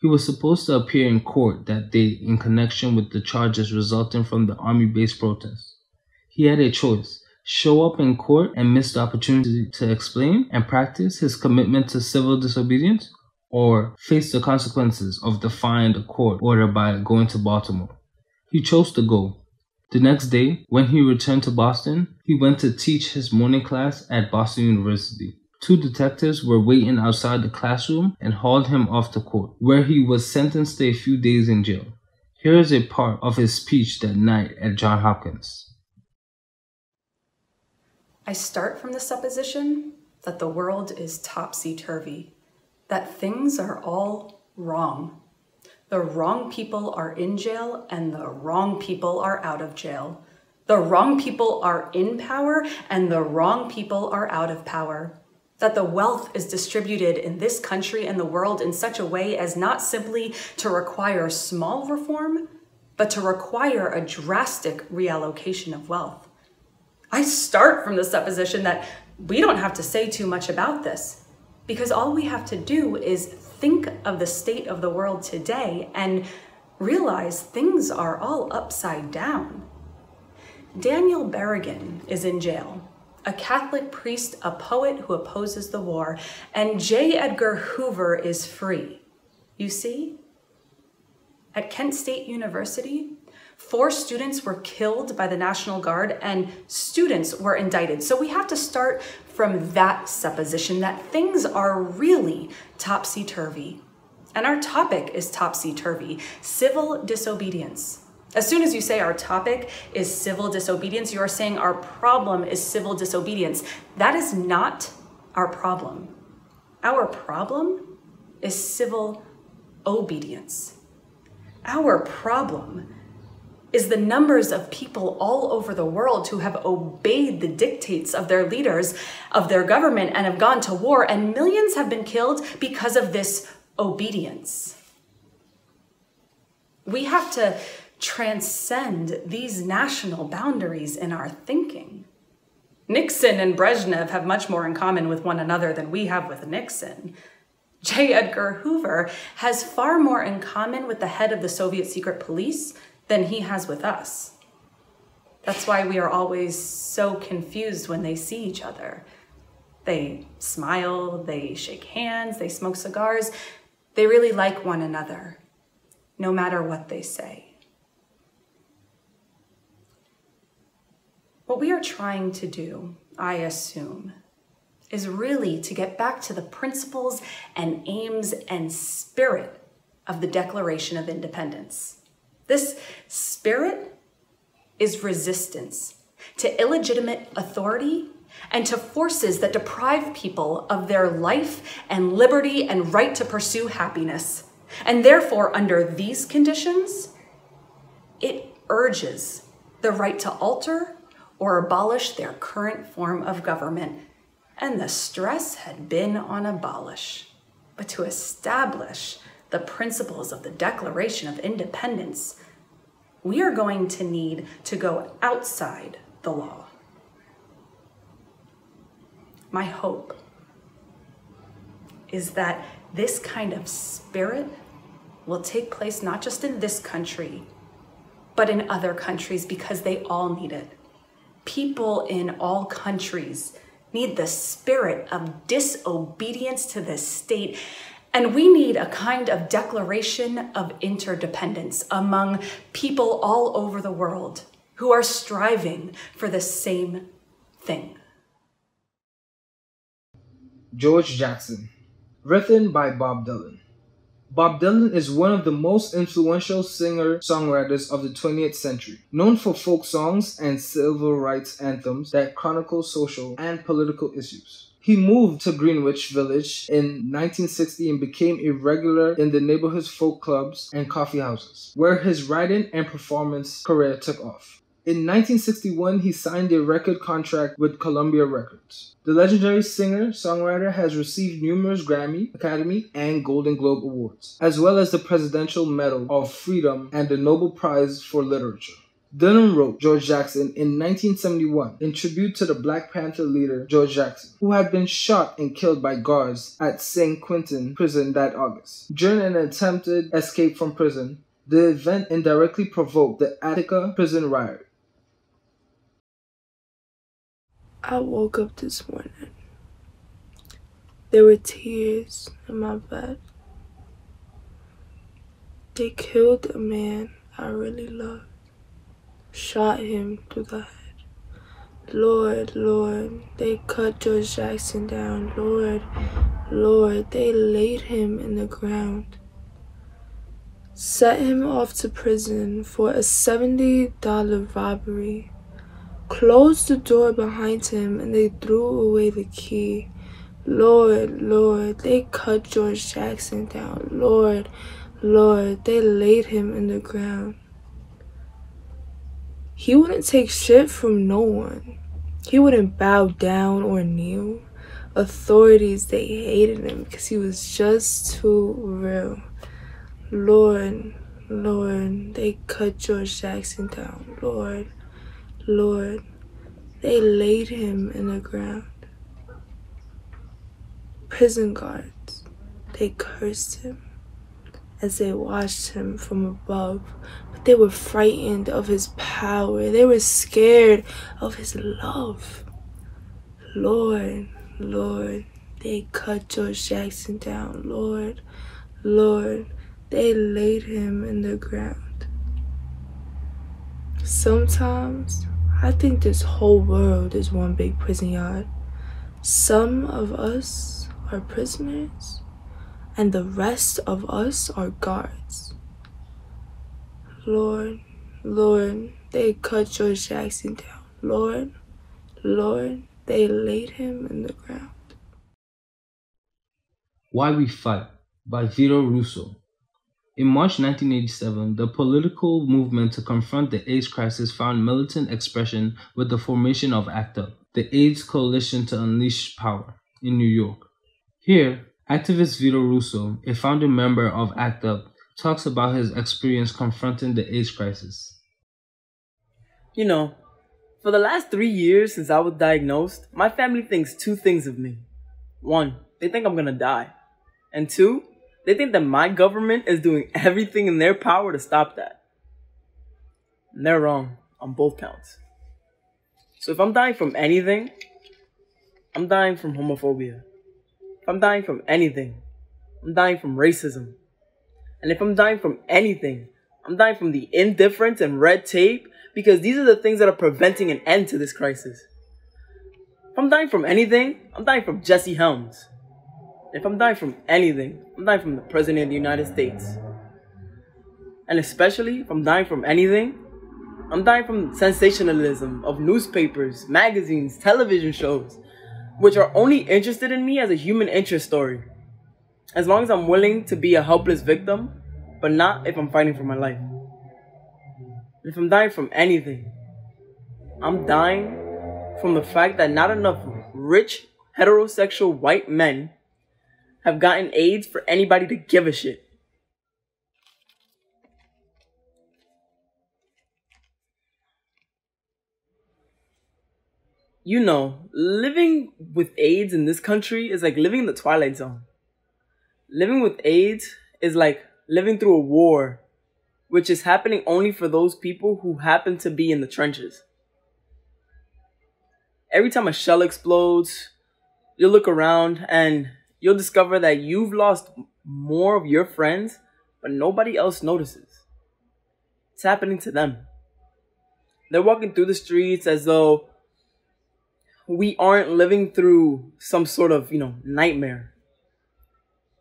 He was supposed to appear in court that day in connection with the charges resulting from the army-based protest. He had a choice: show up in court and miss the opportunity to explain and practice his commitment to civil disobedience, or face the consequences of defying the court order by going to Baltimore. He chose to go. The next day, when he returned to Boston, he went to teach his morning class at Boston University. Two detectives were waiting outside the classroom and hauled him off to court, where he was sentenced to a few days in jail. Here is a part of his speech that night at Johns Hopkins. I start from the supposition that the world is topsy-turvy, that things are all wrong. The wrong people are in jail and the wrong people are out of jail. The wrong people are in power and the wrong people are out of power. That the wealth is distributed in this country and the world in such a way as not simply to require small reform, but to require a drastic reallocation of wealth. I start from the supposition that we don't have to say too much about this, because all we have to do is think of the state of the world today and realize things are all upside down. Daniel Berrigan is in jail, a Catholic priest, a poet who opposes the war, and J. Edgar Hoover is free. You see? At Kent State University, 4 students were killed by the National Guard and students were indicted. So we have to start from that supposition that things are really topsy-turvy. And our topic is topsy-turvy, civil disobedience. As soon as you say our topic is civil disobedience, you are saying our problem is civil disobedience. That is not our problem. Our problem is civil obedience. Our problem is the numbers of people all over the world who have obeyed the dictates of their leaders, of their government, and have gone to war, and millions have been killed because of this obedience. We have to transcend these national boundaries in our thinking. Nixon and Brezhnev have much more in common with one another than we have with Nixon. J. Edgar Hoover has far more in common with the head of the Soviet secret police than he has with us. That's why we are always so confused when they see each other. They smile, they shake hands, they smoke cigars. They really like one another, no matter what they say. What we are trying to do, I assume, is really to get back to the principles and aims and spirit of the Declaration of Independence. This spirit is resistance to illegitimate authority and to forces that deprive people of their life and liberty and right to pursue happiness. And therefore, under these conditions, it urges the right to alter or abolish their current form of government. And the stress had been on abolish, but to establish the principles of the Declaration of Independence, we are going to need to go outside the law. My hope is that this kind of spirit will take place not just in this country, but in other countries, because they all need it. People in all countries need the spirit of disobedience to the state. And we need a kind of declaration of interdependence among people all over the world who are striving for the same thing. George Jackson, Written by Bob Dylan. Bob Dylan is one of the most influential singer-songwriters of the 20th century, known for folk songs and civil rights anthems that chronicle social and political issues. He moved to Greenwich Village in 1960 and became a regular in the neighborhood's folk clubs and coffee houses, where his writing and performance career took off. In 1961, he signed a record contract with Columbia Records. The legendary singer-songwriter has received numerous Grammy, Academy, and Golden Globe awards, as well as the Presidential Medal of Freedom and the Nobel Prize for Literature. Dylan wrote George Jackson in 1971 in tribute to the Black Panther leader George Jackson, who had been shot and killed by guards at San Quentin prison that August. During an attempted escape from prison, the event indirectly provoked the Attica prison riot. I woke up this morning. There were tears in my bed. They killed a man I really loved. Shot him through the head. Lord, Lord, they cut George Jackson down. Lord, Lord, they laid him in the ground. Set him off to prison for a $70 robbery. Closed the door behind him and they threw away the key. Lord, Lord, they cut George Jackson down. Lord, Lord, they laid him in the ground. He wouldn't take shit from no one. He wouldn't bow down or kneel. Authorities, they hated him because he was just too real. Lord, Lord, they cut George Jackson down. Lord, Lord, they laid him in the ground. Prison guards, they cursed him as they watched him from above. They were frightened of his power. They were scared of his love. Lord, Lord, they cut George Jackson down. Lord, Lord, they laid him in the ground. Sometimes I think this whole world is one big prison yard. Some of us are prisoners, and the rest of us are guards. Lord, Lord, they cut George Jackson down. Lord, Lord, they laid him in the ground. Why We Fight by Vito Russo. In March 1987, the political movement to confront the AIDS crisis found militant expression with the formation of ACT UP, the AIDS Coalition to Unleash Power, in New York. Here, activist Vito Russo, a founding member of ACT UP, talks about his experience confronting the AIDS crisis. You know, for the last 3 years since I was diagnosed, my family thinks two things of me. One, they think I'm gonna die. And two, they think that my government is doing everything in their power to stop that. And they're wrong on both counts. So if I'm dying from anything, I'm dying from homophobia. If I'm dying from anything, I'm dying from racism. And if I'm dying from anything, I'm dying from the indifference and red tape, because these are the things that are preventing an end to this crisis. If I'm dying from anything, I'm dying from Jesse Helms. If I'm dying from anything, I'm dying from the President of the United States. And especially, if I'm dying from anything, I'm dying from sensationalism of newspapers, magazines, television shows, which are only interested in me as a human interest story. As long as I'm willing to be a helpless victim, but not if I'm fighting for my life. If I'm dying from anything, I'm dying from the fact that not enough rich, heterosexual white men have gotten AIDS for anybody to give a shit. You know, living with AIDS in this country is like living in the Twilight Zone. Living with AIDS is like living through a war, which is happening only for those people who happen to be in the trenches. Every time a shell explodes, you'll look around and you'll discover that you've lost more of your friends, but nobody else notices. It's happening to them. They're walking through the streets as though we aren't living through some sort of, you know, nightmare.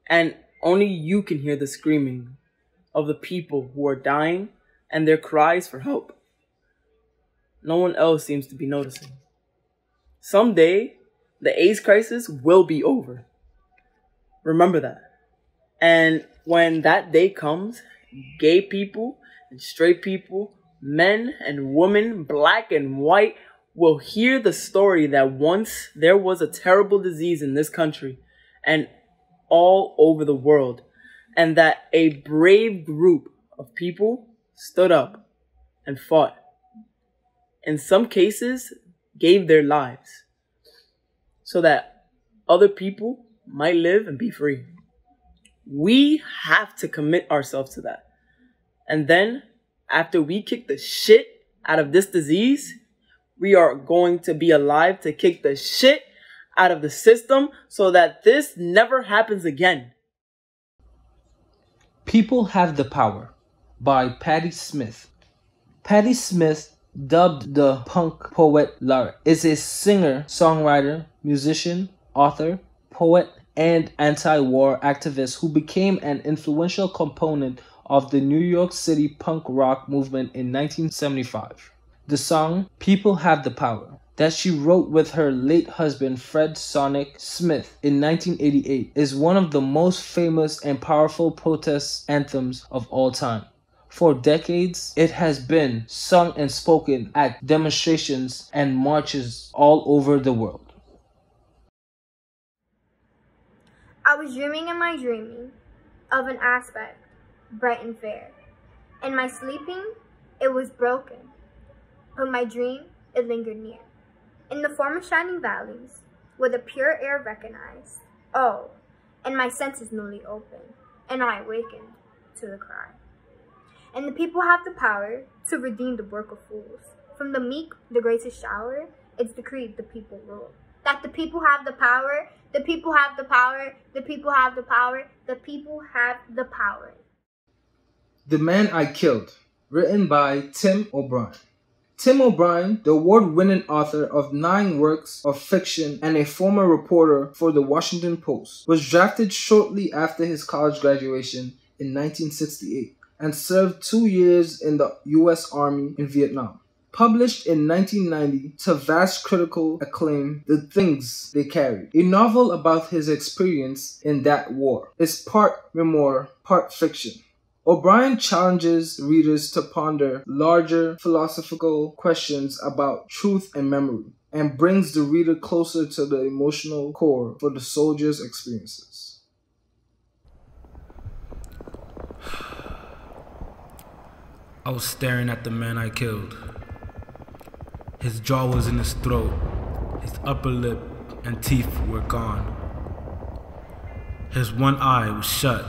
And only you can hear the screaming of the people who are dying and their cries for help. No one else seems to be noticing. Someday, the AIDS crisis will be over. Remember that. And when that day comes, gay people and straight people, men and women, black and white, will hear the story that once there was a terrible disease in this country and all over the world, and that a brave group of people stood up and fought. In some cases, gave their lives so that other people might live and be free. We have to commit ourselves to that. And then, after we kick the shit out of this disease, we are going to be alive to kick the shit out of the system so that this never happens again. People Have the Power by Patti Smith. Patti Smith, dubbed the Punk Poet Laureate, is a singer, songwriter, musician, author, poet, and anti-war activist who became an influential component of the New York City punk rock movement in 1975. The song People Have the Power that she wrote with her late husband Fred Sonic Smith in 1988 is one of the most famous and powerful protest anthems of all time. For decades, it has been sung and spoken at demonstrations and marches all over the world. I was dreaming in my dreaming of an aspect bright and fair. In my sleeping, it was broken, but my dream, it lingered near. In the form of shining valleys, where the pure air recognized, oh, and my senses newly opened, and I awakened to the cry. And the people have the power to redeem the work of fools. From the meek, the greatest shower, it's decreed the people rule. That the people have the power, the people have the power, the people have the power, the people have the power. The Man I Killed, written by Tim O'Brien. Tim O'Brien, the award-winning author of 9 works of fiction and a former reporter for the Washington Post, was drafted shortly after his college graduation in 1968 and served 2 years in the U.S. Army in Vietnam. Published in 1990 to vast critical acclaim, The Things They Carried, a novel about his experience in that war, is part memoir, part fiction. O'Brien challenges readers to ponder larger philosophical questions about truth and memory, and brings the reader closer to the emotional core for the soldiers' experiences. I was staring at the man I killed. His jaw was in his throat, his upper lip and teeth were gone. His one eye was shut,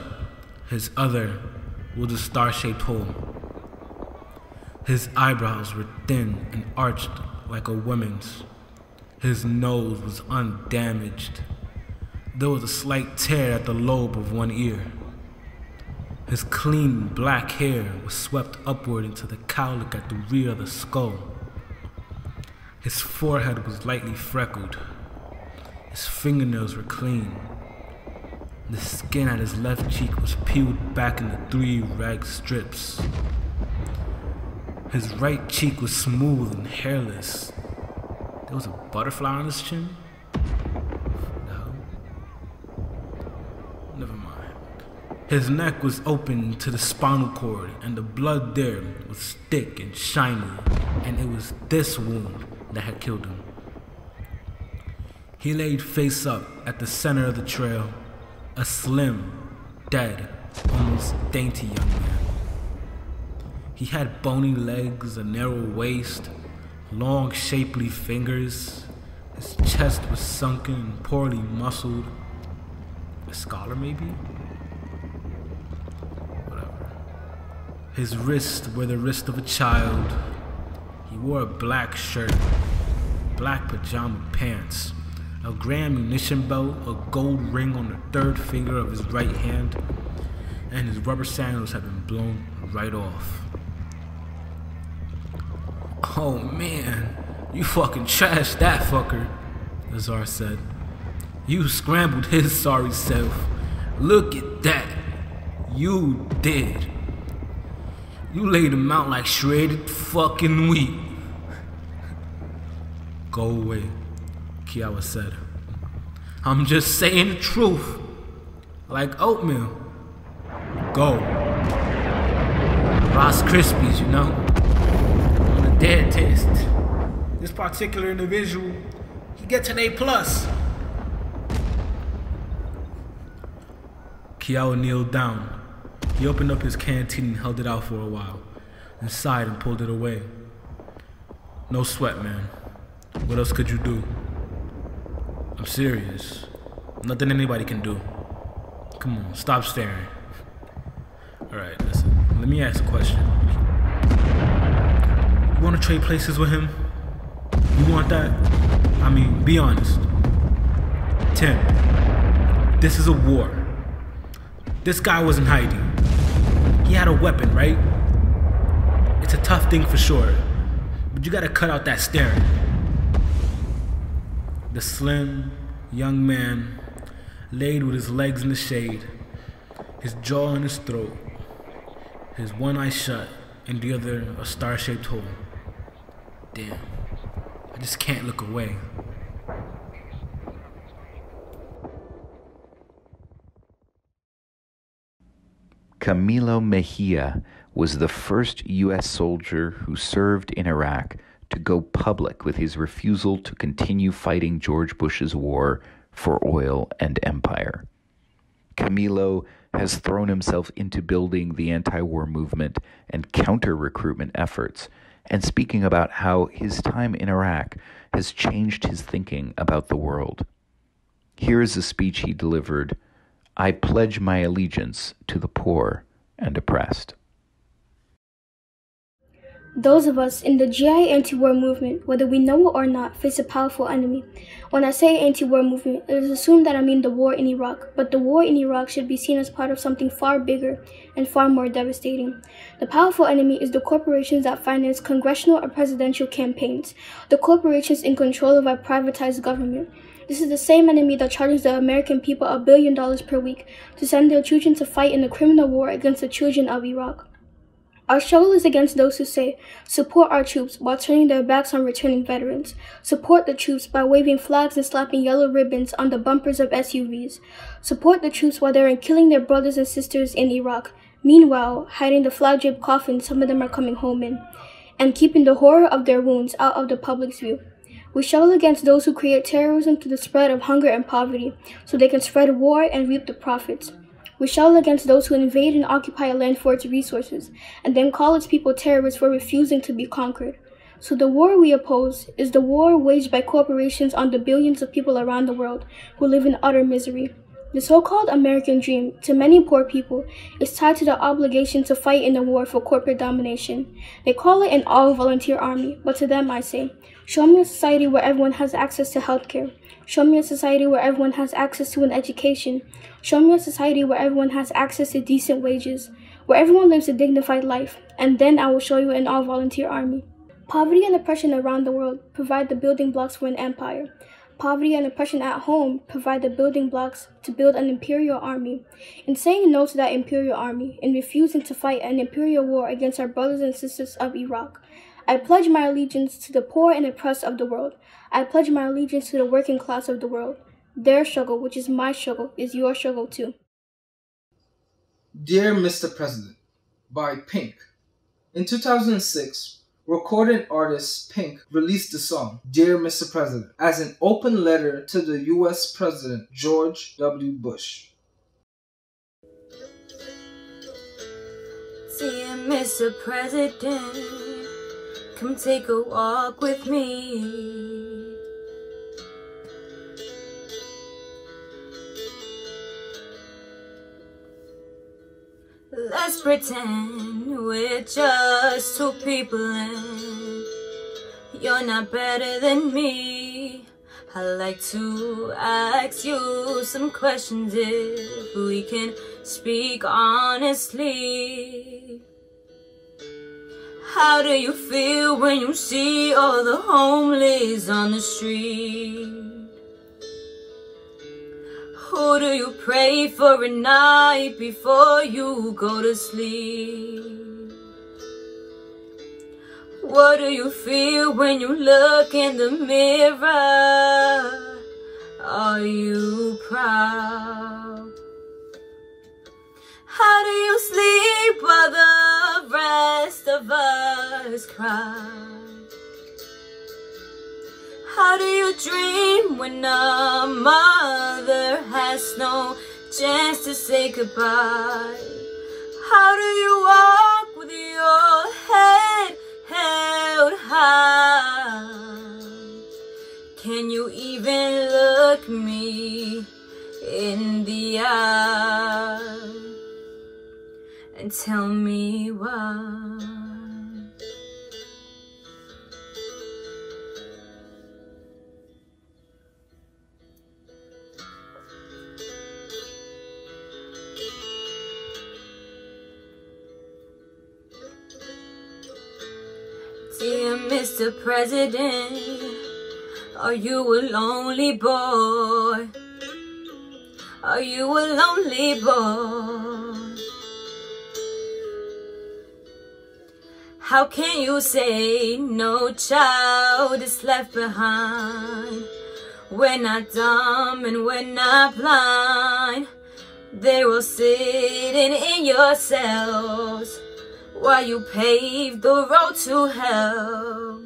his other was a star-shaped hole. His eyebrows were thin and arched like a woman's. His nose was undamaged. There was a slight tear at the lobe of one ear. His clean black hair was swept upward into the cowlick at the rear of the skull. His forehead was lightly freckled. His fingernails were clean. The skin at his left cheek was peeled back into 3 ragged strips. His right cheek was smooth and hairless. There was a butterfly on his chin? No. Never mind. His neck was open to the spinal cord, and the blood there was thick and shiny, and it was this wound that had killed him. He laid face up at the center of the trail, a slim, dead, almost dainty young man. He had bony legs, a narrow waist, long shapely fingers. His chest was sunken and poorly muscled. A scholar maybe? Whatever. His wrists were the wrists of a child. He wore a black shirt, black pajama pants, a gray ammunition belt, a gold ring on the 3rd finger of his right hand, and his rubber sandals had been blown right off. "Oh man, you fucking trashed that fucker," Lazar said. "You scrambled his sorry self, Look at that. You did. You laid him out like shredded fucking wheat. Go away, Kiawa said. I'm just saying the truth. Like oatmeal. Go. Rice Krispies, you know. On a dead test. This particular individual, he gets an A+. Kiawa kneeled down. He opened up his canteen and held it out for a while, and sighed and pulled it away. No sweat, man. What else could you do? I'm serious. Nothing anybody can do. Come on, stop staring. Alright, listen. Let me ask a question. You want to trade places with him? You want that? I mean, be honest. Tim, this is a war. This guy wasn't hiding. He had a weapon, right? It's a tough thing for sure, but you gotta cut out that staring. The slim, young man laid with his legs in the shade, his jaw in his throat, his one eye shut and the other a star-shaped hole. Damn, I just can't look away. Camilo Mejia was the first U.S. soldier who served in Iraq to go public with his refusal to continue fighting George Bush's war for oil and empire. Camilo has thrown himself into building the anti-war movement and counter-recruitment efforts, and speaking about how his time in Iraq has changed his thinking about the world. Here is a speech he delivered, "I pledge my allegiance to the poor and oppressed." Those of us in the GI anti-war movement, whether we know it or not, face a powerful enemy. When I say anti-war movement, it is assumed that I mean the war in Iraq, but the war in Iraq should be seen as part of something far bigger and far more devastating. The powerful enemy is the corporations that finance congressional or presidential campaigns, the corporations in control of our privatized government. This is the same enemy that charges the American people $1 billion per week to send their children to fight in the criminal war against the children of Iraq. Our struggle is against those who say, support our troops, while turning their backs on returning veterans. Support the troops by waving flags and slapping yellow ribbons on the bumpers of SUVs. Support the troops while they're killing their brothers and sisters in Iraq. Meanwhile, hiding the flag-draped coffins some of them are coming home in, and keeping the horror of their wounds out of the public's view. We struggle against those who create terrorism through the spread of hunger and poverty, so they can spread war and reap the profits. We struggle against those who invade and occupy a land for its resources, and then call its people terrorists for refusing to be conquered. So the war we oppose is the war waged by corporations on the billions of people around the world who live in utter misery. The so-called American dream, to many poor people, is tied to the obligation to fight in the war for corporate domination. They call it an all-volunteer army, but to them I say, show me a society where everyone has access to healthcare. Show me a society where everyone has access to an education. Show me a society where everyone has access to decent wages, where everyone lives a dignified life, and then I will show you an all-volunteer army. Poverty and oppression around the world provide the building blocks for an empire. Poverty and oppression at home provide the building blocks to build an imperial army. In saying no to that imperial army, in refusing to fight an imperial war against our brothers and sisters of Iraq, I pledge my allegiance to the poor and oppressed of the world. I pledge my allegiance to the working class of the world. Their struggle, which is my struggle, is your struggle too. Dear Mr. President, by Pink. In 2006, recording artist Pink released the song, Dear Mr. President, as an open letter to the U.S. President, George W. Bush. Dear Mr. President, come take a walk with me. Let's pretend we're just two people and you're not better than me. I'd like to ask you some questions if we can speak honestly. How do you feel when you see all the homeless on the street? Who do you pray for at night before you go to sleep? What do you feel when you look in the mirror? Are you proud? How do you sleep while the rest of us cry? How do you dream when a mother has no chance to say goodbye? How do you walk with your head held high? Can you even look me in the eye and tell me why? Dear Mr. President, are you a lonely boy? Are you a lonely boy? How can you say no child is left behind? We're not dumb and we're not blind. They're all sitting in your cells while you pave the road to hell.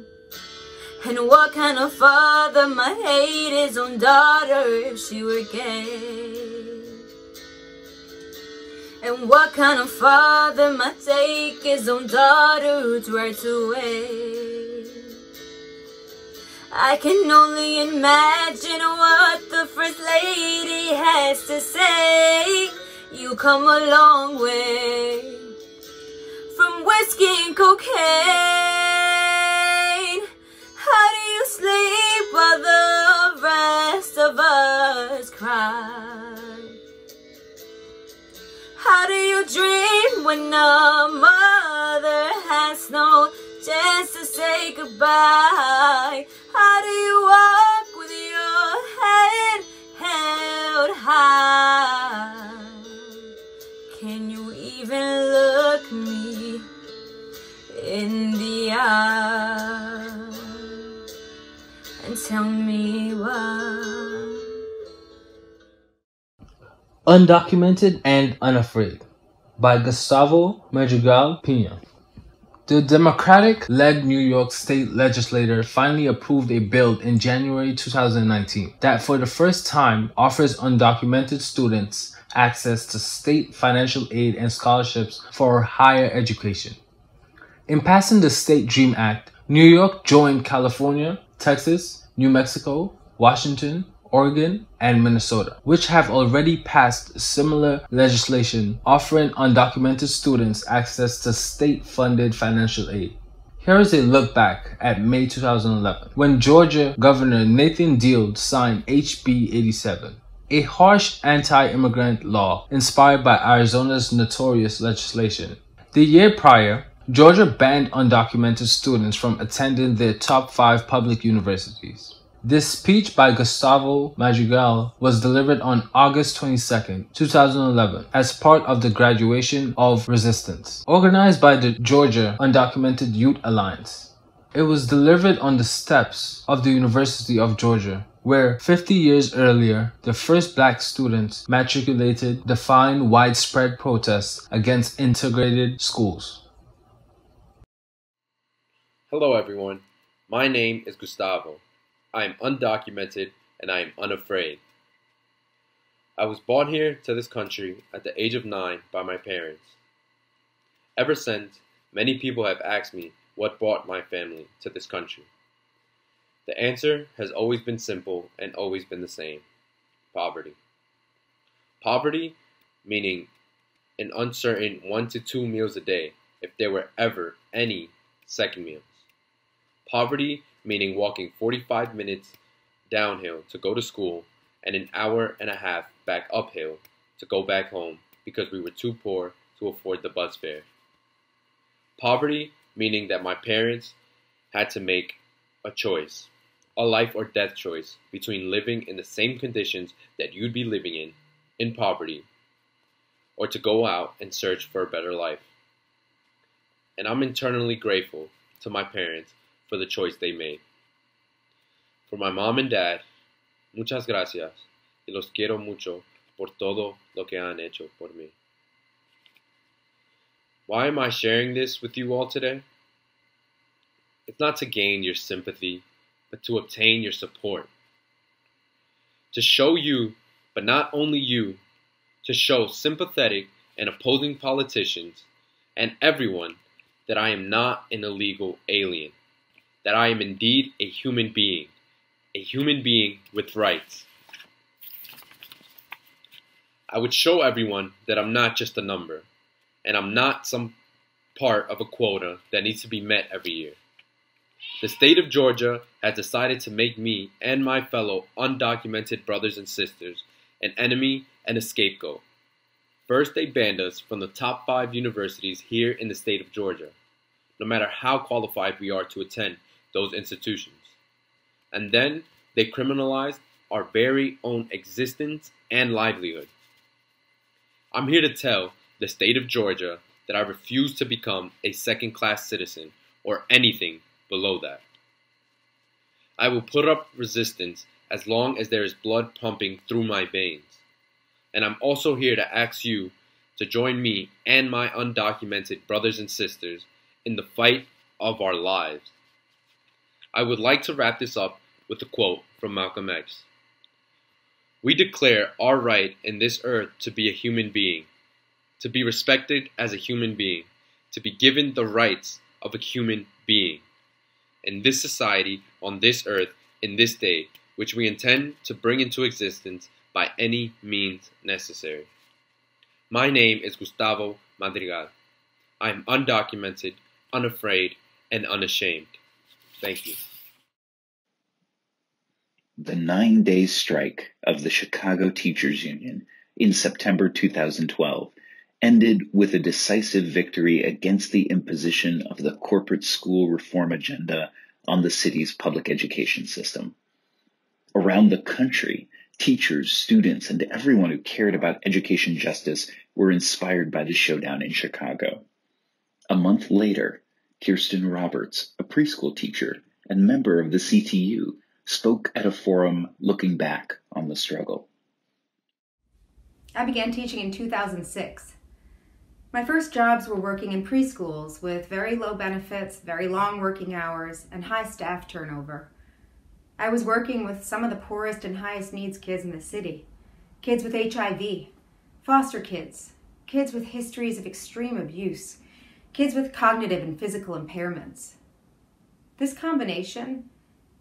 And what kind of father might hate his own daughter if she were gay? And what kind of father might take his own daughter's rights away? I can only imagine what the first lady has to say. You come a long way from whiskey and cocaine. How do you sleep while the rest of us cry? How do you dream when a mother has no chance to say goodbye? How do you walk with your head held high? Can you even look me in the eye and tell me why? Undocumented and Unafraid by Gustavo Madrigal Pina. The Democratic-led New York state legislature finally approved a bill in January 2019 that for the first time offers undocumented students access to state financial aid and scholarships for higher education. In passing the State Dream Act, New York joined California, Texas, New Mexico, Washington, Oregon, and Minnesota, which have already passed similar legislation offering undocumented students access to state-funded financial aid. Here is a look back at May 2011, when Georgia Governor Nathan Deal signed HB 87. A harsh anti-immigrant law inspired by Arizona's notorious legislation. The year prior, Georgia banned undocumented students from attending their top 5 public universities. This speech by Gustavo Madrigal was delivered on August 22, 2011, as part of the graduation of resistance, organized by the Georgia Undocumented Youth Alliance. It was delivered on the steps of the University of Georgia, where 50 years earlier, the first black students matriculated, defying widespread protests against integrated schools. Hello everyone, my name is Gustavo. I am undocumented and I am unafraid. I was born here to this country at the age of 9 by my parents. Ever since, many people have asked me what brought my family to this country. The answer has always been simple and always been the same: poverty. Poverty, meaning an uncertain 1 to 2 meals a day, if there were ever any second meals. Poverty, meaning walking 45 minutes downhill to go to school and an hour and a half back uphill to go back home because we were too poor to afford the bus fare. Poverty, meaning that my parents had to make a choice. a life or death choice between living in the same conditions that you'd be living in poverty, or to go out and search for a better life. And I'm internally grateful to my parents for the choice they made. For my mom and dad, muchas gracias, y los quiero mucho por todo lo que han hecho por mí. Why am I sharing this with you all today? It's not to gain your sympathy, but to obtain your support. To show you, but not only you, to show sympathetic and opposing politicians and everyone that I am not an illegal alien, that I am indeed a human being with rights. I would show everyone that I'm not just a number, and I'm not some part of a quota that needs to be met every year. The state of Georgia has decided to make me and my fellow undocumented brothers and sisters an enemy and a scapegoat. First, they banned us from the top 5 universities here in the state of Georgia, no matter how qualified we are to attend those institutions. And then they criminalized our very own existence and livelihood. I'm here to tell the state of Georgia that I refuse to become a second-class citizen or anything below that. I will put up resistance as long as there is blood pumping through my veins. And I'm also here to ask you to join me and my undocumented brothers and sisters in the fight of our lives. I would like to wrap this up with a quote from Malcolm X. We declare our right in this earth to be a human being, to be respected as a human being, to be given the rights of a human being. In this society, on this earth, in this day, which we intend to bring into existence by any means necessary. My name is Gustavo Madrigal. I am undocumented, unafraid, and unashamed. Thank you. The 9-day strike of the Chicago Teachers Union in September 2012 ended with a decisive victory against the imposition of the corporate school reform agenda on the city's public education system. Around the country, teachers, students, and everyone who cared about education justice were inspired by the showdown in Chicago. A month later, Kirsten Roberts, a preschool teacher and member of the CTU, spoke at a forum looking back on the struggle. I began teaching in 2006. My first jobs were working in preschools with very low benefits, very long working hours, and high staff turnover. I was working with some of the poorest and highest needs kids in the city. Kids with HIV, foster kids, kids with histories of extreme abuse, kids with cognitive and physical impairments. This combination,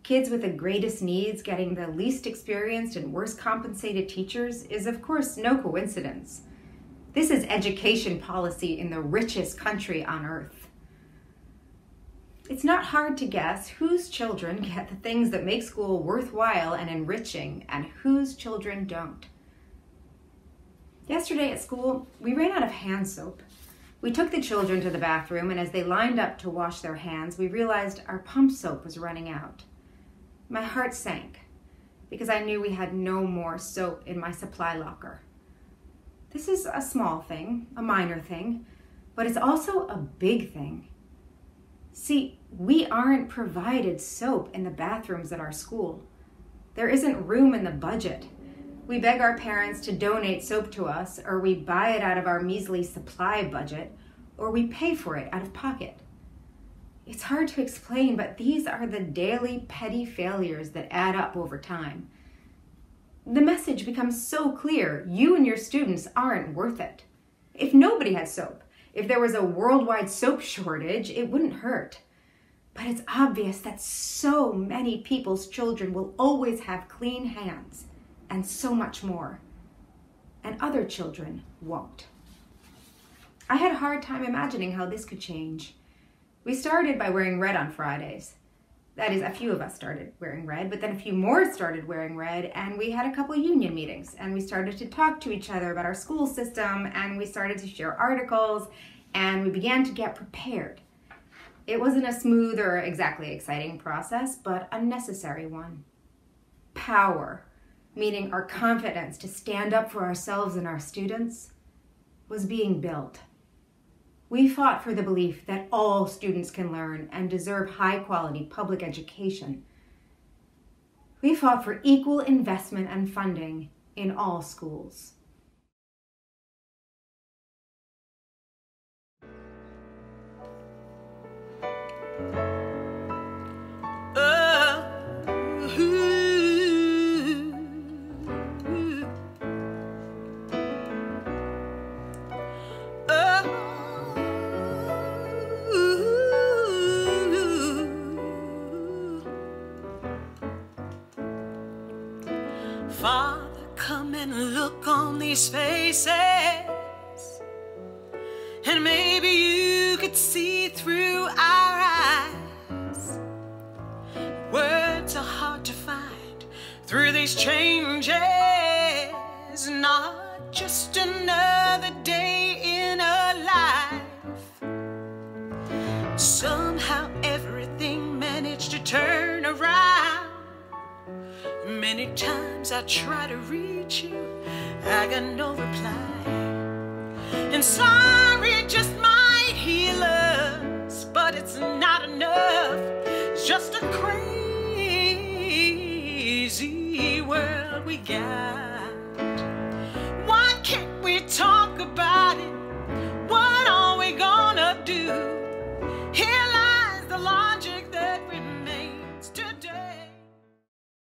kids with the greatest needs getting the least experienced and worst compensated teachers, is of course no coincidence. This is education policy in the richest country on earth. It's not hard to guess whose children get the things that make school worthwhile and enriching and whose children don't. Yesterday at school, we ran out of hand soap. We took the children to the bathroom, and as they lined up to wash their hands, we realized our pump soap was running out. My heart sank because I knew we had no more soap in my supply locker. This is a small thing, a minor thing, but it's also a big thing. See, we aren't provided soap in the bathrooms at our school. There isn't room in the budget. We beg our parents to donate soap to us, or we buy it out of our measly supply budget, or we pay for it out of pocket. It's hard to explain, but these are the daily petty failures that add up over time. The message becomes so clear, you and your students aren't worth it. If nobody had soap, if there was a worldwide soap shortage, it wouldn't hurt. But it's obvious that so many people's children will always have clean hands, and so much more. And other children won't. I had a hard time imagining how this could change. We started by wearing red on Fridays. That is, a few of us started wearing red, but then a few more started wearing red, and we had a couple union meetings, and we started to talk to each other about our school system, and we started to share articles, and we began to get prepared. It wasn't a smooth or exactly exciting process, but a necessary one. Power, meaning our confidence to stand up for ourselves and our students, was being built. We fought for the belief that all students can learn and deserve high-quality public education. We fought for equal investment and funding in all schools. Father, come and look on these faces, and maybe you could see through our eyes. Words are hard to find through these changes, not just another day in a life. Somehow everything managed to turn around. Many times I try to reach you, I got no reply. And sorry just might heal us, but it's not enough. It's just a crazy world we got. Why can't we talk about it?